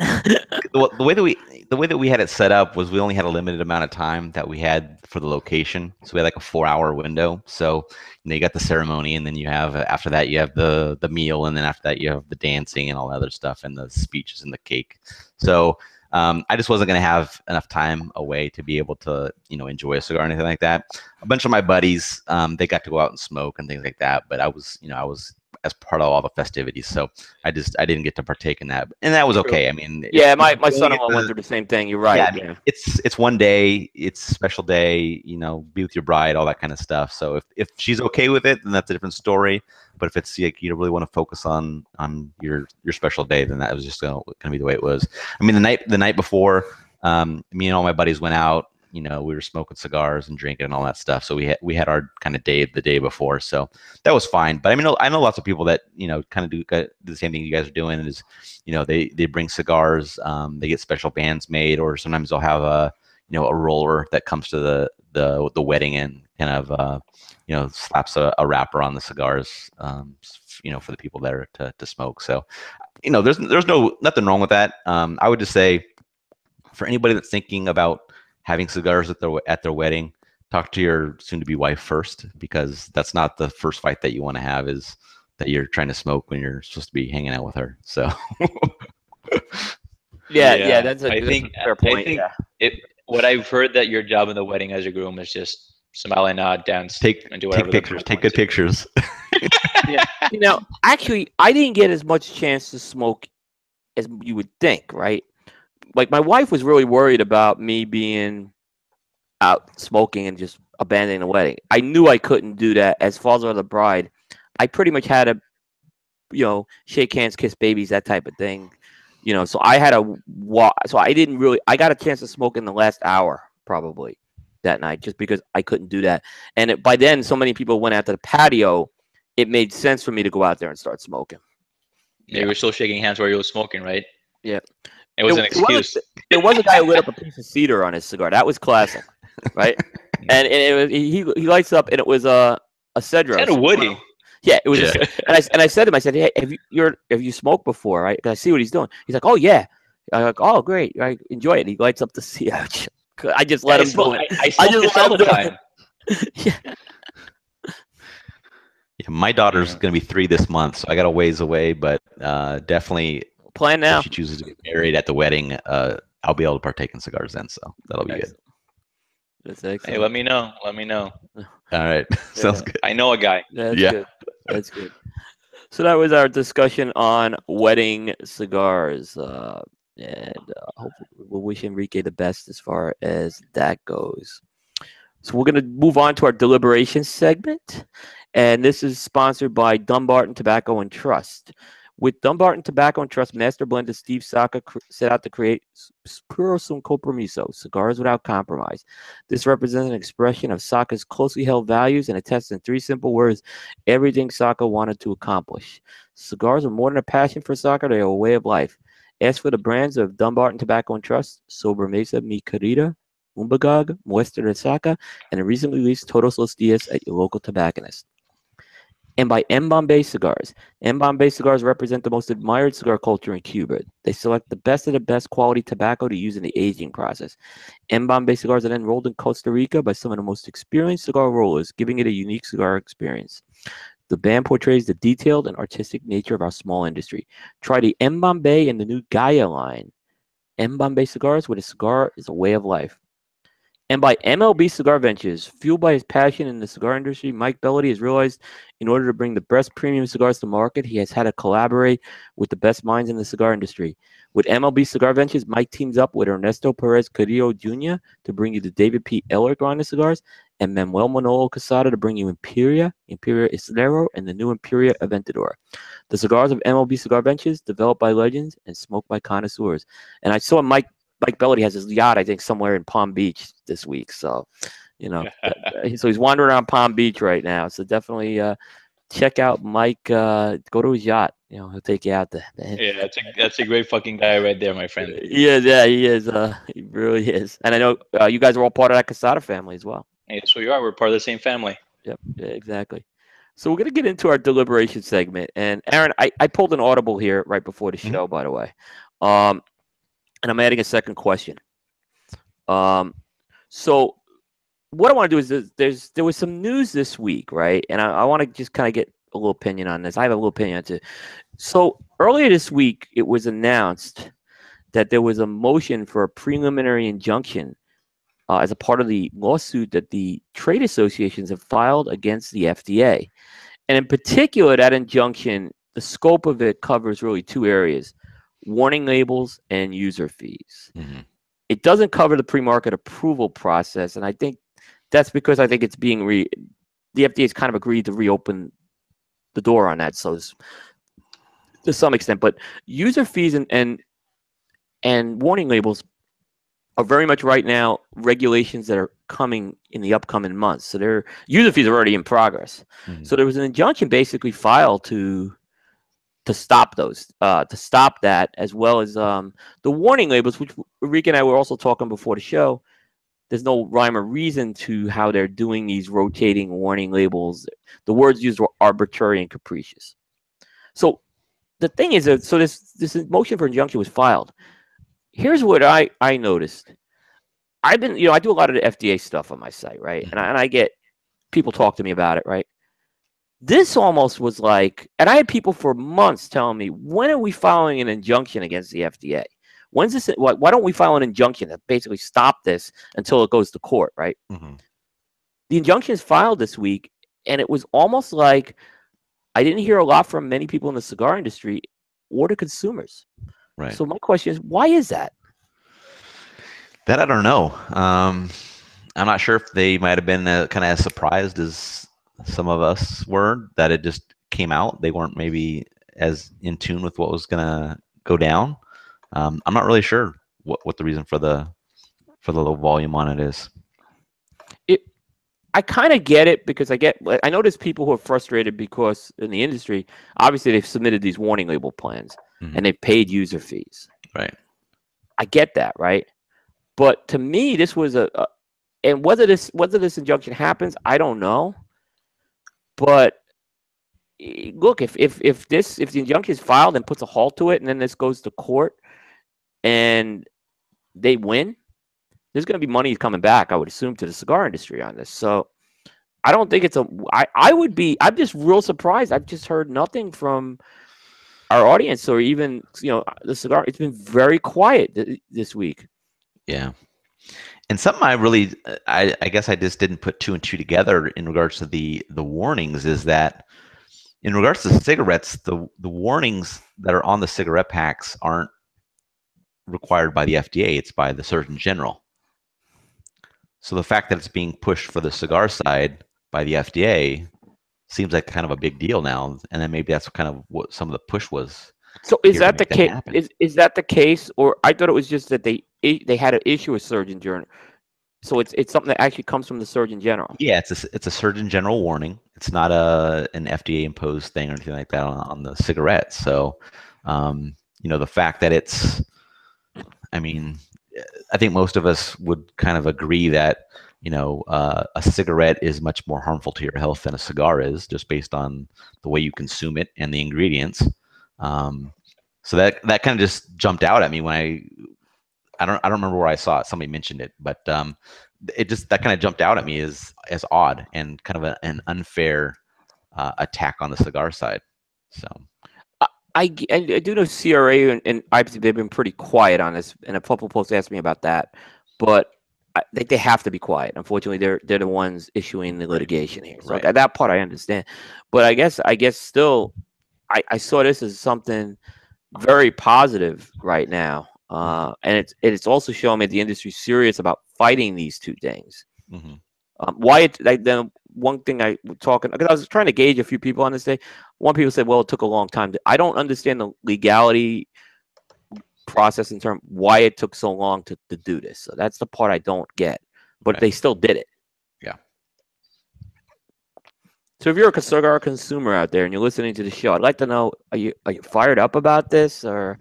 the way that we had it set up was we only had a limited amount of time that we had for the location, so we had like a 4-hour window. So you got the ceremony, and then you have after that you have the meal, and then after that you have the dancing and all that other stuff, and the speeches and the cake. So I just wasn't going to have enough time away to be able to enjoy a cigar or anything like that. A bunch of my buddies they got to go out and smoke and things like that, but I was as part of all the festivities. So I didn't get to partake in that, and that was okay. I mean, yeah, my son-in-law went through the same thing. You're right. Yeah, I mean, yeah. It's one day, it's a special day, be with your bride, all that kind of stuff. So if she's okay with it, then that's a different story. But if it's like, you really want to focus on your special day, then that was just going to be the way it was. I mean, the night before, me and all my buddies went out, we were smoking cigars and drinking and all that stuff. So we had our kind of day the day before. So that was fine. But I mean, I know lots of people that, kind of do the same thing you guys are doing is, they bring cigars, they get special bands made, or sometimes they'll have a roller that comes to the wedding and kind of, slaps a wrapper on the cigars, for the people there to smoke. So, there's nothing wrong with that. I would just say for anybody that's thinking about having cigars at their wedding, talk to your soon-to-be wife first, because that's not the first fight that you want to have, is that you're trying to smoke when you're supposed to be hanging out with her. So, yeah, that's a fair point. I think what I've heard that your job in the wedding as a groom is just smile and nod, dance, and do whatever. Take good pictures. Yeah, actually, I didn't get as much chance to smoke as you would think, right? Like, my wife was really worried about me being out smoking and just abandoning the wedding. I knew I couldn't do that. As father of the bride, I pretty much had to, shake hands, kiss babies, that type of thing. So I had a walk. So I didn't really, I got a chance to smoke in the last hour probably that night, just because I couldn't do that. And by then, so many people went out to the patio, it made sense for me to go out there and start smoking. Yeah, you were still shaking hands while you were smoking, right? Yeah. It was an excuse. There was a guy who lit up a piece of cedar on his cigar. That was classic, right? And it was, he lights up, and it was a Cedro. Kind of woody. Yeah, it was. Yeah. And I said to him, I said, hey, have you smoked before, right? Because I see what he's doing. He's like, oh yeah. I'm like, oh great, I enjoy it. And he lights up the cedar. I just let him do it. I just let him do it. Yeah. Yeah, my daughter's gonna be 3 this month, so I got a ways away, but definitely. Plan now. If she chooses to get married at the wedding, I'll be able to partake in cigars then, so that'll be excellent. Good. That's excellent. Hey, let me know. All right. Yeah. Sounds good. I know a guy. That's good. That's good. So that was our discussion on wedding cigars, and hopefully we'll wish Enrique the best as far as that goes. So we're going to move on to our deliberation segment, and this is sponsored by Dumbarton Tobacco and Trust. With Dumbarton Tobacco and Trust, master blender Steve Saka set out to create Puro Sin Compromiso, cigars without compromise. This represents an expression of Saka's closely held values and attests in 3 simple words, everything Saka wanted to accomplish. Cigars are more than a passion for Saka, they are a way of life. As for the brands of Dumbarton Tobacco and Trust, Sobre Mesa, Mi Querida, Umbagog, Muestra de Saka, and the recently released Todos los Dias at your local tobacconist. and by M. Bombay Cigars. M. Bombay Cigars represent the most admired cigar culture in Cuba. They select the best of the best quality tobacco to use in the aging process. M. Bombay Cigars are then rolled in Costa Rica by some of the most experienced cigar rollers, giving it a unique cigar experience. The band portrays the detailed and artistic nature of our small industry. Try the M. Bombay and the new Gaia line. M. Bombay Cigars, where the cigar is a way of life. And by MLB Cigar Ventures, fueled by his passion in the cigar industry, Mike Bellady has realized in order to bring the best premium cigars to market, he has had to collaborate with the best minds in the cigar industry. With MLB Cigar Ventures, Mike teams up with Ernesto Perez Carrillo Jr. to bring you the David P. Ellergrinder cigars and Manuel Manolo Quesada to bring you Imperia, Imperia Islero, and the new Imperia Aventador. The cigars of MLB Cigar Ventures, developed by legends and smoked by connoisseurs. And I saw Mike Bellady has his yacht, I think, somewhere in Palm Beach this week. So, you know, so he's wandering around Palm Beach right now. So definitely check out Mike. Go to his yacht. You know, he'll take you out there. Yeah, that's a great fucking guy right there, my friend. Yeah, he is. He really is. And I know you guys are all part of that Quesada family as well. Yeah, so you are. We're part of the same family. Yep, yeah, exactly. So we're going to get into our deliberation segment. And, Aaron, I pulled an audible here right before the show, by the way. And I'm adding a second question. So what I want to do is there was some news this week, right? And I want to just kind of get a little opinion on this. I have a little opinion on it. So earlier this week, it was announced that there was a motion for a preliminary injunction as a part of the lawsuit that the trade associations have filed against the FDA. And in particular, that injunction, the scope of it covers really two areas: warning labels and user fees. It doesn't cover the pre-market approval process, and I think that's because I think it's being the FDA has kind of agreed to reopen the door on that, so to some extent. But user fees and warning labels are very much right now regulations that are coming in the upcoming months. So their user fees are already in progress. So there was an injunction basically filed to stop those, to stop that, as well as the warning labels, which Enrique and I were also talking before the show. There's no rhyme or reason to how they're doing these rotating warning labels. The words used were arbitrary and capricious. So the thing is that, so this motion for injunction was filed. Here's what I noticed. I've been, you know, I do a lot of the FDA stuff on my site, right? And I get people talk to me about it, right? This almost was like, and I had people for months telling me, when are we filing an injunction against the FDA? When's this? Why don't we file an injunction that basically stop this until it goes to court, right? The injunction is filed this week, and it was almost like I didn't hear a lot from many people in the cigar industry or the consumers. Right. So my question is, why is that? That I don't know. I'm not sure if they might have been kind of as surprised as some of us were that it just came out. They weren't maybe as in tune with what was gonna go down. I'm not really sure what the reason for the low volume on it is. I kind of get it, because I know there's people who are frustrated because in the industry, obviously they've submitted these warning label plans and they've paid user fees. Right. I get that, right? But to me, this was a and whether this injunction happens, I don't know. But look, if the injunction is filed and puts a halt to it, and then this goes to court, and they win, there's going to be money coming back, I would assume, to the cigar industry on this. So I don't think it's a. I'm just real surprised. I've just heard nothing from our audience, or even, you know, the cigar. It's been very quiet this week. Yeah. And something I really, I guess I just didn't put two and two together in regards to the warnings is that in regards to cigarettes, the warnings that are on the cigarette packs aren't required by the FDA. It's by the Surgeon General. So the fact that it's being pushed for the cigar side by the FDA seems like kind of a big deal now. And then maybe that's kind of what some of the push was. So is that the case? Is that the case? Or I thought it was just that they had to issue a Surgeon General. So it's something that actually comes from the Surgeon General. Yeah, it's a Surgeon General warning. It's not an FDA imposed thing or anything like that on the cigarette. So, you know, the fact that it's, I mean, I think most of us would kind of agree that you know, a cigarette is much more harmful to your health than a cigar is, just based on the way you consume it and the ingredients. So that kind of just jumped out at me when I don't remember where I saw it. Somebody mentioned it, but it just, that kind of jumped out at me as odd and kind of an unfair attack on the cigar side. So I do know CRA and IPC, they've been pretty quiet on this, and a couple posts asked me about that, but I think they have to be quiet. Unfortunately, they're the ones issuing the litigation here. So right. That part I understand, but I guess still, I saw this as something very positive right now, and it's also showing me the industry's serious about fighting these two things. Mm-hmm. Then one thing I was talking, because I was trying to gauge a few people on this day. One people said, well, it took a long time. I don't understand the legality process in terms of why it took so long to do this. So that's the part I don't get, but okay. They still did it. Yeah. So if you're a cigar consumer out there and you're listening to the show, I'd like to know, are you fired up about this, or,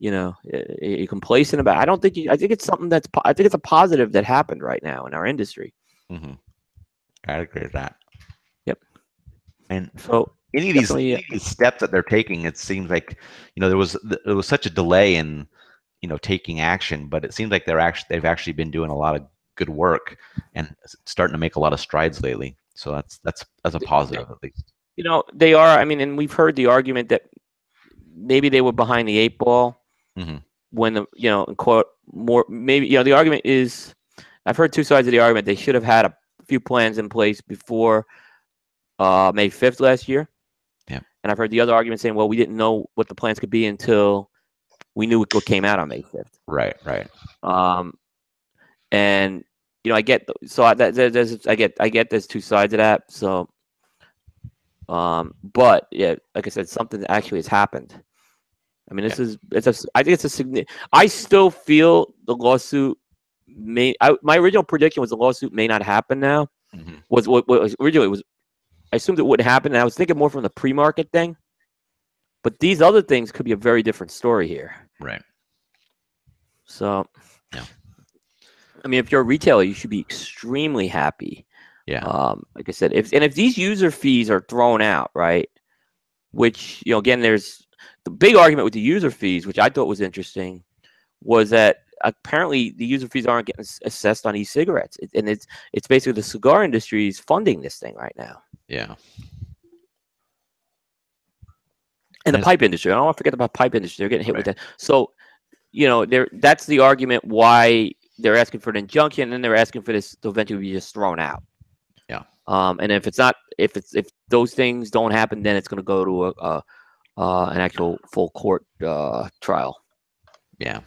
you know, are you complacent about it? I think it's something I think it's a positive that happened right now in our industry. Mm-hmm. I agree with that. Yep. And so any of these steps that they're taking, it seems like, you know, there was such a delay in, you know, taking action, but it seems like they've actually been doing a lot of good work and starting to make a lot of strides lately. So that's a positive, at least. You know, they are. I mean, and we've heard the argument that maybe they were behind the eight ball. Mm-hmm. When the, you know, in quote, more, maybe, you know, the argument is, I've heard two sides of the argument. They should have had a few plans in place before May 5th last year. Yeah. And I've heard the other argument saying, well, we didn't know what the plans could be until we knew what came out on May 5th. Right, right. And, you know, I get, so I get there's two sides of that. So, but yeah, like I said, something actually has happened. I mean, this I still feel the lawsuit my original prediction was the lawsuit may not happen now. Mm-hmm. I assumed it wouldn't happen, and I was thinking more from the pre-market thing. But these other things could be a very different story here. Right. So, yeah. I mean, if you're a retailer, you should be extremely happy. Yeah. Like I said, if these user fees are thrown out, right? Which, you know, again, there's the big argument with the user fees, which I thought was interesting, was that apparently the user fees aren't getting assessed on e-cigarettes, and it's basically the cigar industry is funding this thing right now. Yeah. And the pipe industry, I don't want to forget about pipe industry. They're getting hit with that. So, you know, that's the argument why they're asking for an injunction, and then they're asking for this to eventually be just thrown out. Yeah. And if those things don't happen, then it's going to go to an actual full court trial. Yeah.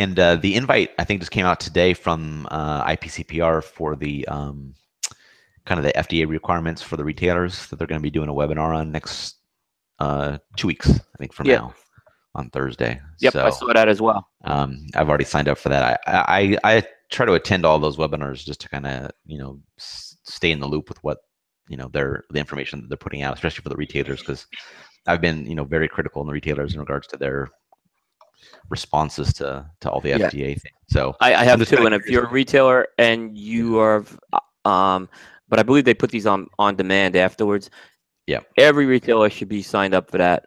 And the invite, I think, just came out today from IPCPR for the kind of the FDA requirements for the retailers that they're going to be doing a webinar on next 2 weeks, I think, from now, on Thursday. Yep, so, I saw that as well. I've already signed up for that. I try to attend all those webinars just to kind of, you know, stay in the loop with what, you know, the information that they're putting out, especially for the retailers, because I've been, you know, very critical in the retailers in regards to their responses to all the FDA things. So I have too. And if you're a retailer and you are, but I believe they put these on demand afterwards. Yeah. Every retailer should be signed up for that.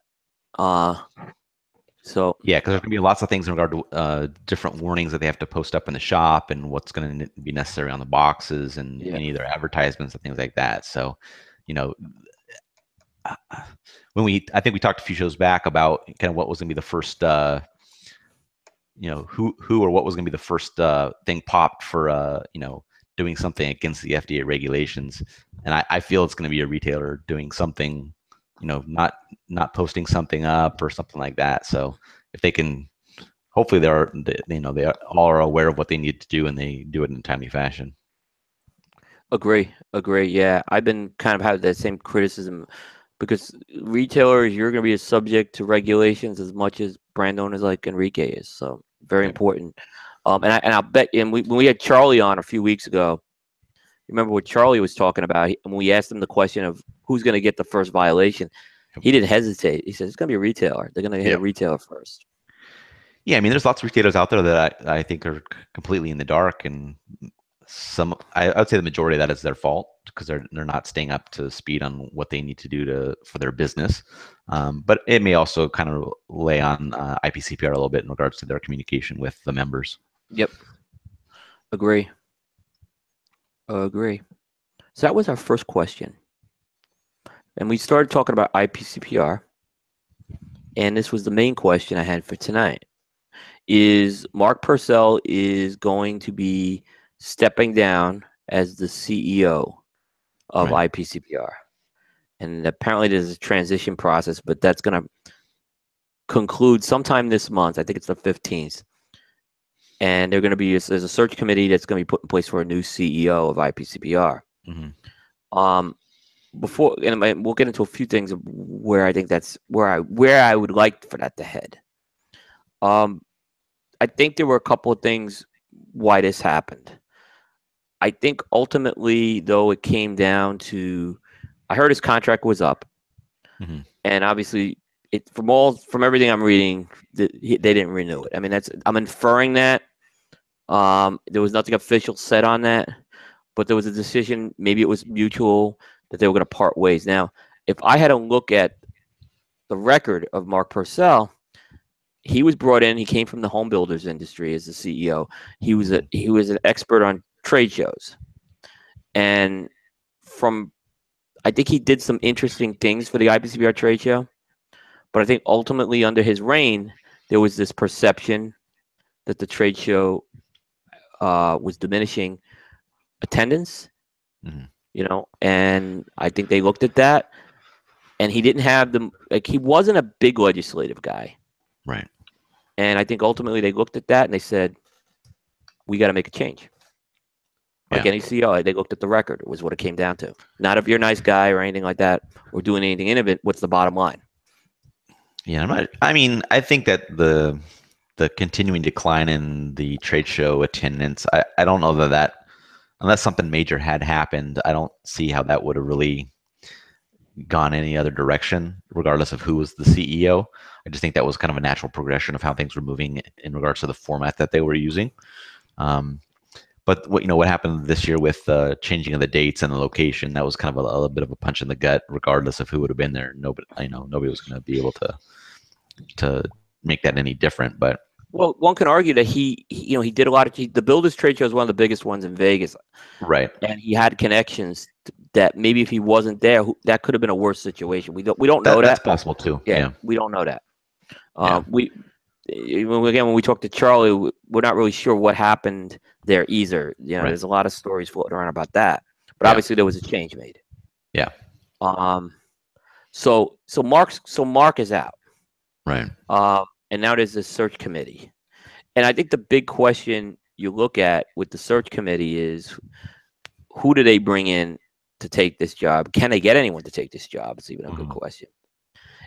So yeah, because there's gonna be lots of things in regard to different warnings that they have to post up in the shop, and what's going to be necessary on the boxes, and any of their advertisements and things like that. So, you know, I think we talked a few shows back about kind of what was going to be the first, you know, who or what was going to be the first thing popped for, you know, doing something against the FDA regulations. And I feel it's going to be a retailer doing something, you know, not posting something up or something like that. So if they can, hopefully they are all aware of what they need to do, and they do it in a timely fashion. Agree. Yeah. I've been kind of having that same criticism, because retailers, you're going to be a subject to regulations as much as brand owners like Enrique is. So very important. And I'll bet. And when we had Charlie on a few weeks ago, remember what Charlie was talking about? And we asked him the question of who's going to get the first violation. He didn't hesitate. He said it's going to be a retailer. They're going to hit a retailer first. Yeah, I mean, there's lots of retailers out there that I think are completely in the dark, and I would say the majority of that is their fault, because they're not staying up to speed on what they need to do for their business. But it may also kind of lay on IPCPR a little bit in regards to their communication with the members. Yep. Agree. So that was our first question. And we started talking about IPCPR. And this was the main question I had for tonight. Is Mark Purcell is going to be stepping down as the CEO of IPCPR. And apparently there's a transition process, but that's going to conclude sometime this month. I think it's the 15th. And they're going to be, there's a search committee that's going to be put in place for a new CEO of IPCPR. Mm-hmm. Before, and we'll get into a few things where I think that's where I would like for that to head. I think there were a couple of things why this happened. I think ultimately, though, it came down to, I heard his contract was up, mm-hmm. and obviously, from everything I'm reading, they didn't renew it. I mean, I'm inferring that. There was nothing official said on that, but there was a decision. Maybe it was mutual that they were going to part ways. Now, if I had to look at the record of Mark Purcell, he was brought in. He came from the home builders industry as the CEO. He was an expert on trade shows, and I think he did some interesting things for the IPCPR trade show. But I think ultimately under his reign, there was this perception that the trade show was diminishing attendance, mm-hmm. And I think they looked at that, and he didn't have them. Like, he wasn't a big legislative guy. Right. And I think ultimately they looked at that and they said, we got to make a change. Like any CEO, they looked at the record, was what it came down to. Not if you're a nice guy or anything like that, or doing anything innovative, what's the bottom line? Yeah, I think that the continuing decline in the trade show attendance, I don't know that unless something major had happened, I don't see how that would have really gone any other direction, regardless of who was the CEO. I just think that was kind of a natural progression of how things were moving in regards to the format that they were using. But what happened this year with the changing of the dates and the location, that was kind of a little bit of a punch in the gut, regardless of who would have been there. Nobody was going to be able to make that any different. But well, one can argue that he did a lot of the builders trade show is one of the biggest ones in Vegas, right? And he had connections that maybe if he wasn't there, that could have been a worse situation. We don't know that. That's possible too. Yeah, we don't know that. When we talked to Charlie, we're not really sure what happened there either. There's a lot of stories floating around about that, but obviously there was a change made. Yeah. So Mark is out. Right. And now there's this search committee. And I think the big question you look at with the search committee is, who do they bring in to take this job? Can they get anyone to take this job? It's even a good question.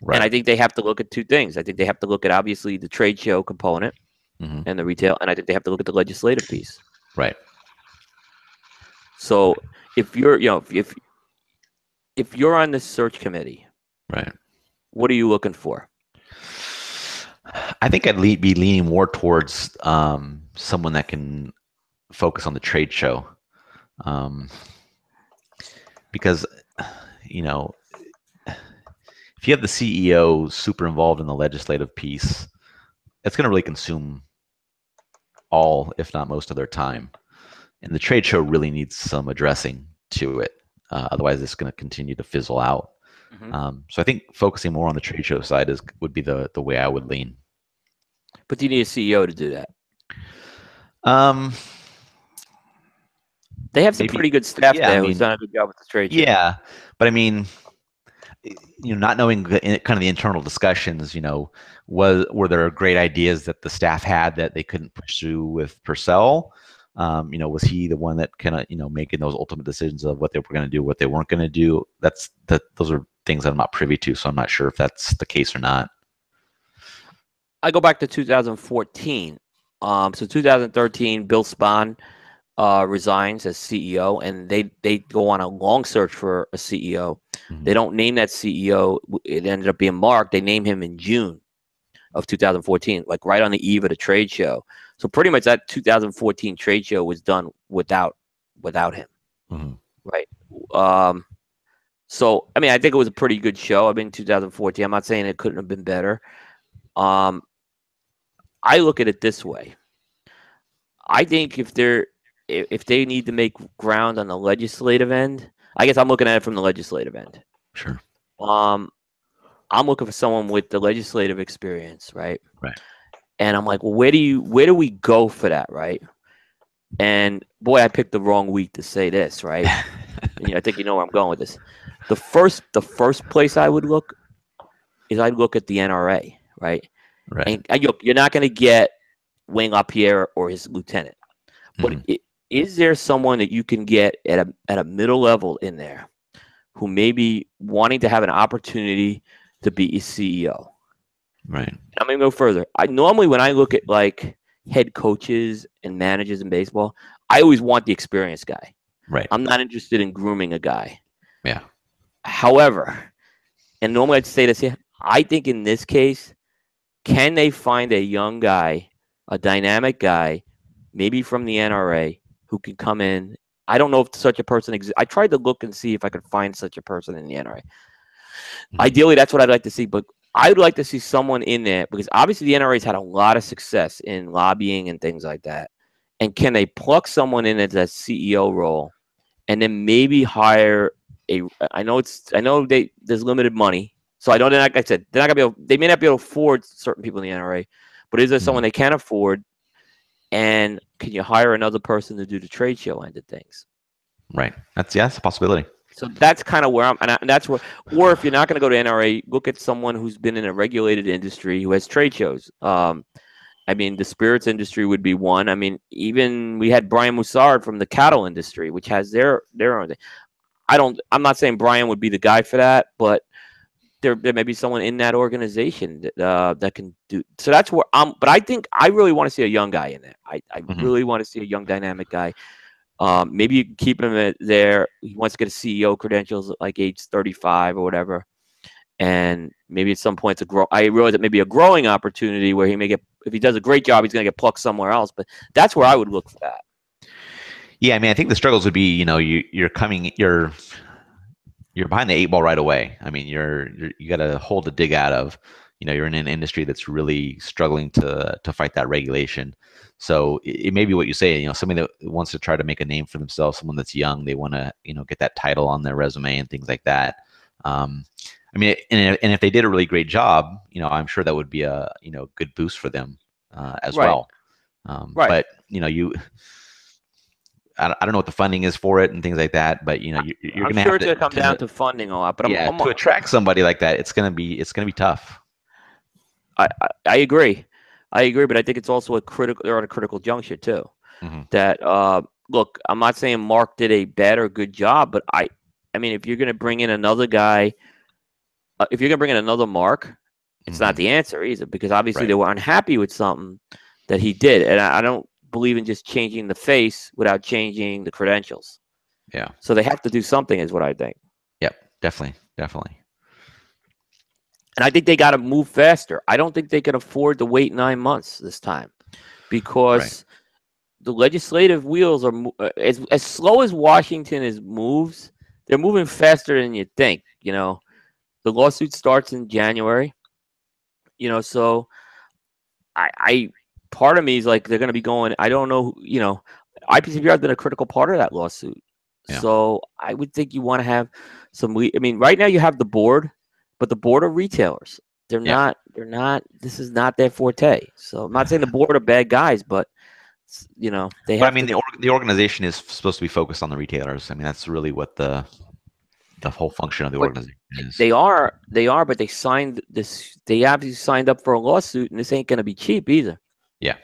Right. And I think they have to look at two things. I think they have to look at, obviously, the trade show component and the retail. And I think they have to look at the legislative piece. Right. So if you're, if you're on this search committee, right, what are you looking for? I think I'd be leaning more towards someone that can focus on the trade show, because if you have the CEO super involved in the legislative piece, it's going to really consume all, if not most, of their time, and the trade show really needs some addressing to it. Otherwise, it's going to continue to fizzle out. Mm-hmm. So I think focusing more on the trade show side would be the way I would lean. But do you need a CEO to do that? They have some pretty good staff there who's done a good job with the trade show. Yeah, but not knowing the internal discussions, were there great ideas that the staff had that they couldn't pursue with Purcell? Was he the one that kind of, making those ultimate decisions of what they were going to do, what they weren't going to do? Those are things I'm not privy to, so I'm not sure if that's the case or not. I go back to 2014. So 2013, Bill Spahn resigns as CEO, and they go on a long search for a CEO. Mm-hmm. They don't name that CEO. It ended up being Mark. They named him in June of 2014, like right on the eve of the trade show. So pretty much that 2014 trade show was done without without him. Mm-hmm. Right. So, I mean, I think it was a pretty good show. I mean, 2014, I'm not saying it couldn't have been better. I look at it this way. I think if they need to make ground on the legislative end, I guess I'm looking at it from the legislative end. Sure. I'm looking for someone with the legislative experience, right? Right. And I'm like, well, where do we go for that, right? And boy, I picked the wrong week to say this, right? And, you know, I think you know where I'm going with this. The first place I would look is I'd look at the NRA, right? Right. And you're not going to get Wayne LaPierre or his lieutenant, but is there someone that you can get at a middle level in there who may be wanting to have an opportunity to be a CEO? Right. I'm going to go further. I normally, when I look at like head coaches and managers in baseball, I always want the experienced guy. Right. I'm not interested in grooming a guy. Yeah. However, and normally I'd say this here, I think in this case, can they find a young guy, a dynamic guy, maybe from the NRA, who can come in? I don't know if such a person exists. I tried to look and see if I could find such a person in the NRA. Mm-hmm. Ideally, that's what I'd like to see, but I would like to see someone in there because obviously the NRA's had a lot of success in lobbying and things like that. And can they pluck someone in as a CEO role and then maybe hire a – I know there's limited money. So I know they're not, like I said, they're not going to be able – they may not be able to afford certain people in the NRA. But is there someone they can afford? And can you hire another person to do the trade show end of things? Right. That's a possibility. So that's kind of where I'm, and that's where, or if you're not going to go to NRA, look at someone who's been in a regulated industry who has trade shows. I mean, the spirits industry would be one. I mean, even we had Brian Mussard from the cattle industry, which has their own thing. I'm not saying Brian would be the guy for that, but there may be someone in that organization that can do. So that's where I'm, but I think I really want to see a young guy in there. I really want to see a young dynamic guy. Maybe you can keep him there. He wants to get a CEO credentials at like age 35 or whatever. And maybe at some point to grow. I realize that maybe a growing opportunity where he may get, if he does a great job, he's going to get plucked somewhere else. But that's where I would look for that. Yeah. I mean, I think the struggles would be, you know, you're behind the eight ball right away. I mean, you got a hole to dig out of. You know, you're in an industry that's really struggling to fight that regulation. So it may be what you say, you know, somebody that wants to try to make a name for themselves, someone that's young, they want to, you know, get that title on their resume and things like that. I mean, and if they did a really great job, you know, I'm sure that would be a, you know, good boost for them as well. Right. But, you know, I don't know what the funding is for it and things like that, but you know, you're going to have to come down to funding a lot, but yeah, to attract somebody like that, it's going to be tough. I agree, but I think it's also they're at a critical juncture too. Mm-hmm. That look, I'm not saying Mark did a bad or good job, but I mean, if you're going to bring in another guy, if you're going to bring in another Mark, it's not the answer either, because obviously they were unhappy with something that he did, and I don't believe in just changing the face without changing the credentials. Yeah. So they have to do something, is what I think. Yep, definitely. And I think they got to move faster. I don't think they can afford to wait 9 months this time, because the legislative wheels are as slow as Washington moves. They're moving faster than you think. You know, the lawsuit starts in January. You know, so I part of me is like they're going to be going. I don't know. You know, IPCPR has been a critical part of that lawsuit. Yeah. So I would think you want to have some. I mean, right now you have the board. But the board of retailers, they're not, this is not their forte. So I'm not saying the board are bad guys, but, you know, they have. But I mean, the organization is supposed to be focused on the retailers. I mean, that's really what the whole function of the organization is. They are, but they obviously signed up for a lawsuit, and this ain't going to be cheap either. Yeah.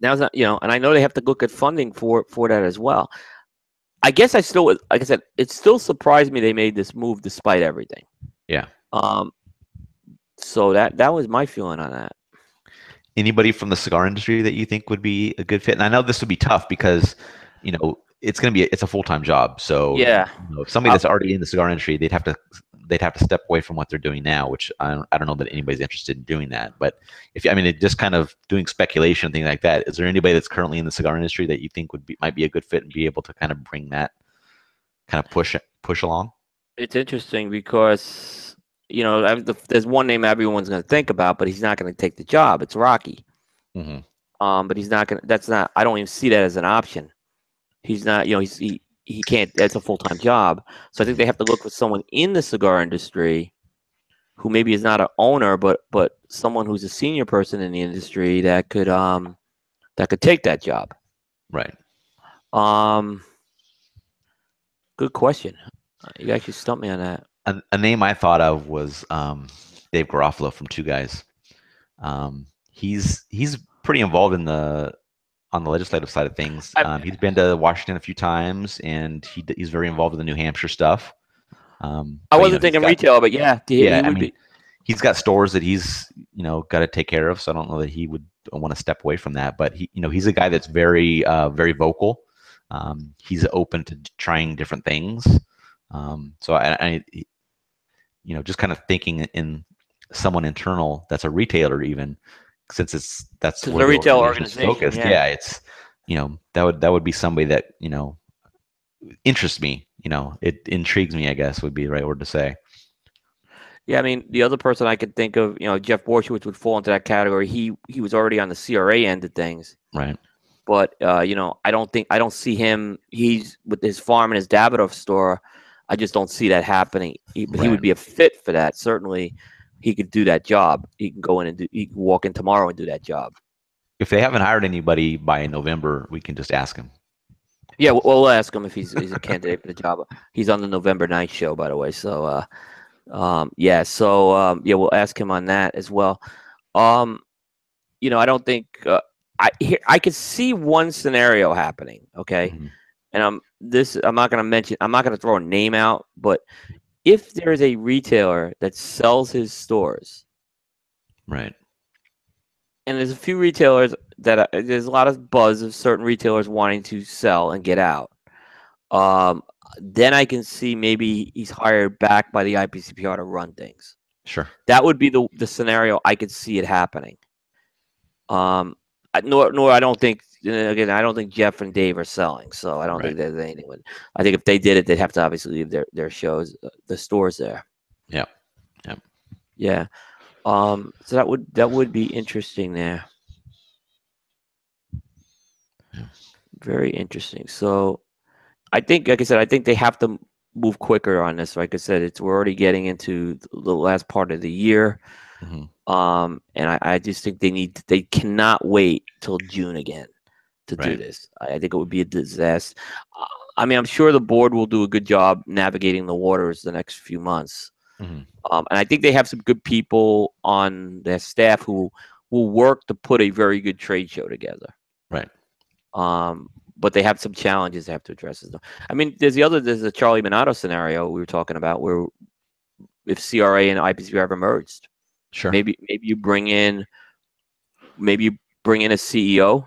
Now, you know, and I know they have to look at funding for that as well. I guess like I said, it still surprised me they made this move despite everything. Yeah. So that was my feeling on that. Anybody from the cigar industry that you think would be a good fit? And I know this would be tough because, you know, it's a full-time job. So yeah, you know, if somebody that's already in the cigar industry, they'd have to they'd have to step away from what they're doing now, which I don't know that anybody's interested in doing that. But if I mean, it just kind of doing speculation and things like that, is there anybody that's currently in the cigar industry that you think would be might be a good fit and be able to kind of bring that kind of push along? It's interesting because, you know, there's one name everyone's going to think about, but he's not going to take the job. It's Rocky. Mm-hmm. But he's not going to, I don't even see that as an option. He's not, you know, he can't, that's a full-time job. So I think they have to look for someone in the cigar industry who maybe is not an owner, but someone who's a senior person in the industry that could take that job. Right. Good question. You actually stumped me on that. A name I thought of was Dave Garofalo from Two Guys. He's pretty involved in on the legislative side of things. He's been to Washington a few times, and he's very involved in the New Hampshire stuff. I wasn't thinking retail, but yeah, he's got stores that he's, you know, got to take care of. So I don't know that he would want to step away from that. But he, you know, he's a guy that's very, very vocal. He's open to trying different things. So I, you know, just kind of thinking in someone internal that's a retailer, even since that's the retail organization focused. Yeah, it's, you know, that would be somebody that, you know, interests me. You know, it intrigues me, I guess, would be the right word to say. Yeah, I mean, the other person I could think of, you know, Jeff Borshowitz would fall into that category. He was already on the CRA end of things, right? But you know, I don't see him. He's with his farm and his Davidoff store. I just don't see that happening. He would be a fit for that. Certainly, he could do that job. He can go in and he can walk in tomorrow and do that job. If they haven't hired anybody by November, we can just ask him. Yeah, we'll ask him if he's a candidate for the job. He's on the November 9th show, by the way. So, yeah. So, yeah, we'll ask him on that as well. You know, I don't think I could see one scenario happening. Okay. Mm-hmm. And I'm not going to mention, I'm not going to throw a name out, but if there is a retailer that sells his stores, right? And there's a few retailers that there's a lot of buzz of certain retailers wanting to sell and get out. Then I can see maybe he's hired back by the IPCPR to run things. Sure, that would be the scenario I could see it happening. Nor I don't think. Again, I don't think Jeff and Dave are selling, so I don't think there's anything. I think if they did it, they'd have to obviously leave their shows, the stores there. Yeah, yeah, yeah. So that would be interesting there. Yeah. Very interesting. So, I think, like I said, I think they have to move quicker on this. Like I said, we're already getting into the last part of the year. Mm-hmm. And I just think they cannot wait till June again to do this. I think it would be a disaster. I mean, I'm sure the board will do a good job navigating the waters the next few months. Mm-hmm. And I think they have some good people on their staff who will work to put a very good trade show together. Right. But they have some challenges they have to address. I mean, there's the Charlie Minato scenario we were talking about where if CRA and IPCPR ever merged. Sure. Maybe you bring in a CEO,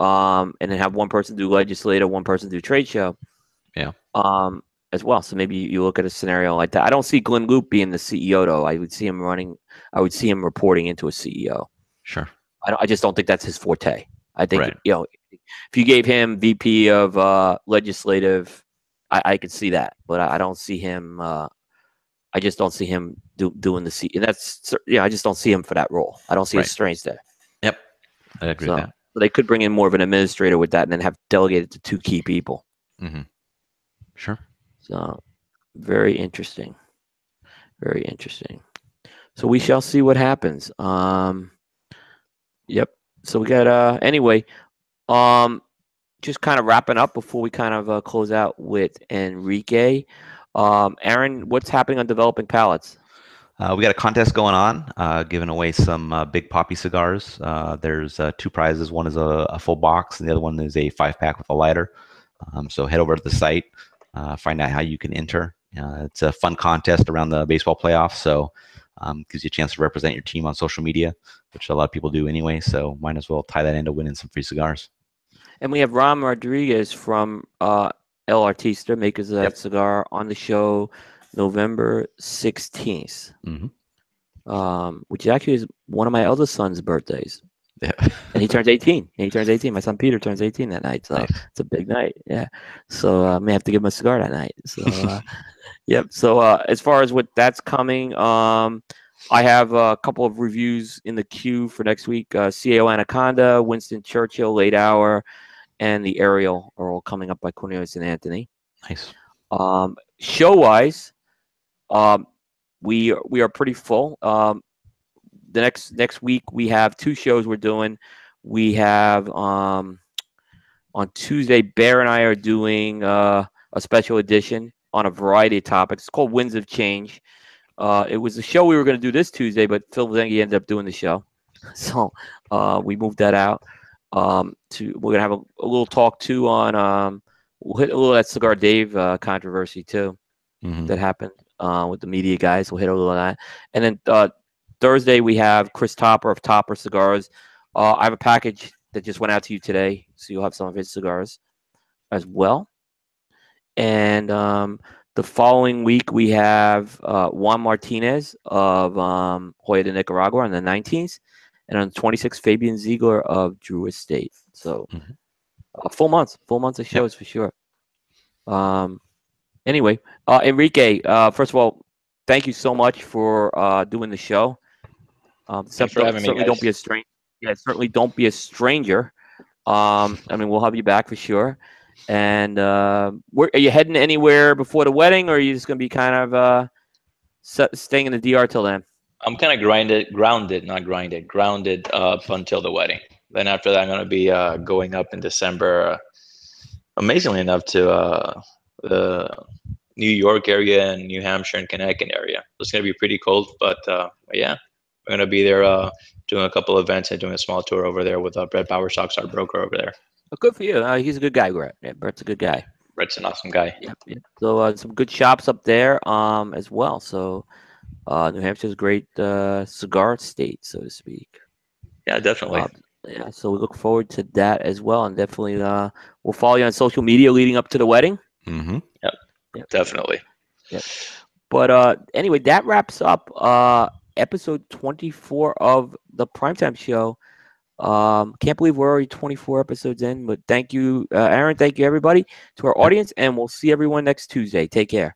and then have one person do legislative, one person do trade show, as well. So maybe you look at a scenario like that. I don't see Glenn Goop being the CEO though. I would see him reporting into a CEO. Sure. I just don't think that's his forte. I think you know, if you gave him VP of legislative, I could see that, but I don't see him. I just don't see him doing the C. And that's, I just don't see him for that role. I don't see his strengths there. Yep, I agree with that. So they could bring in more of an administrator with that, and then have delegated to two key people. Mm-hmm. Sure. So, very interesting. Very interesting. So we shall see what happens. Yep. So we got anyway. Just kind of wrapping up before we kind of close out with Enrique. Aaron, what's happening on Developing Palettes? We got a contest going on, giving away some Big Poppy cigars. There's two prizes. One is a full box, and the other one is a 5-pack with a lighter. So head over to the site, find out how you can enter. It's a fun contest around the baseball playoffs, so gives you a chance to represent your team on social media, which a lot of people do anyway, so might as well tie that into winning some free cigars. And we have Ron Rodriguez from El Artista, makers of that cigar, on the show November 16th, which actually is one of my other son's birthdays. Yeah. And he turns 18. My son Peter turns 18 that night. So it's a big night. Yeah. So I may have to give him a cigar that night. So, yep. So as far as what that's coming, I have a couple of reviews in the queue for next week. CAO Anaconda, Winston Churchill, Late Hour, and the Ariel are all coming up by Cornelius and Anthony. Nice. Show-wise, we are pretty full. The next week we have two shows we're doing. We have on Tuesday, Bear and I are doing a special edition on a variety of topics. It's called Winds of Change. It was the show we were going to do this Tuesday, but Phil Zengi ended up doing the show, so we moved that out. We're going to have a little talk too on we'll hit a little of that Cigar Dave controversy too that happened with the media guys. We'll hit a little of that, and then Thursday we have Chris Topper of Topper Cigars. I have a package that just went out to you today, so you'll have some of his cigars as well. And the following week, we have Juan Martinez of Hoya de Nicaragua on the 19th. And on the 26th, Fabian Ziegler of Drew Estate. So full months of shows for sure. Anyway, Enrique, first of all, thank you so much for doing the show. Thanks for having me, guys. Don't be a stranger. Yeah, certainly don't be a stranger. I mean, we'll have you back for sure. And are you heading anywhere before the wedding, or are you just going to be kind of staying in the DR till then? I'm kind of grounded up until the wedding. Then after that, I'm going to be going up in December, amazingly enough, to the New York area and New Hampshire and Connecticut area. It's going to be pretty cold, but yeah, we're going to be there doing a couple events and doing a small tour over there with Brett Bowersox, our broker over there. Oh, good for you. He's a good guy, Brett. Yeah, Brett's a good guy. Brett's an awesome guy. Yep, yep. So some good shops up there as well. So New Hampshire's a great cigar state, so to speak. Yeah, definitely. Yeah, so we look forward to that as well. And definitely we'll follow you on social media leading up to the wedding. Yep, yep, definitely. Yep. But anyway, that wraps up episode 24 of the Primetime Show. Can't believe we're already 24 episodes in, but thank you, Aaron. Thank you, everybody, to our audience, and we'll see everyone next Tuesday. Take care.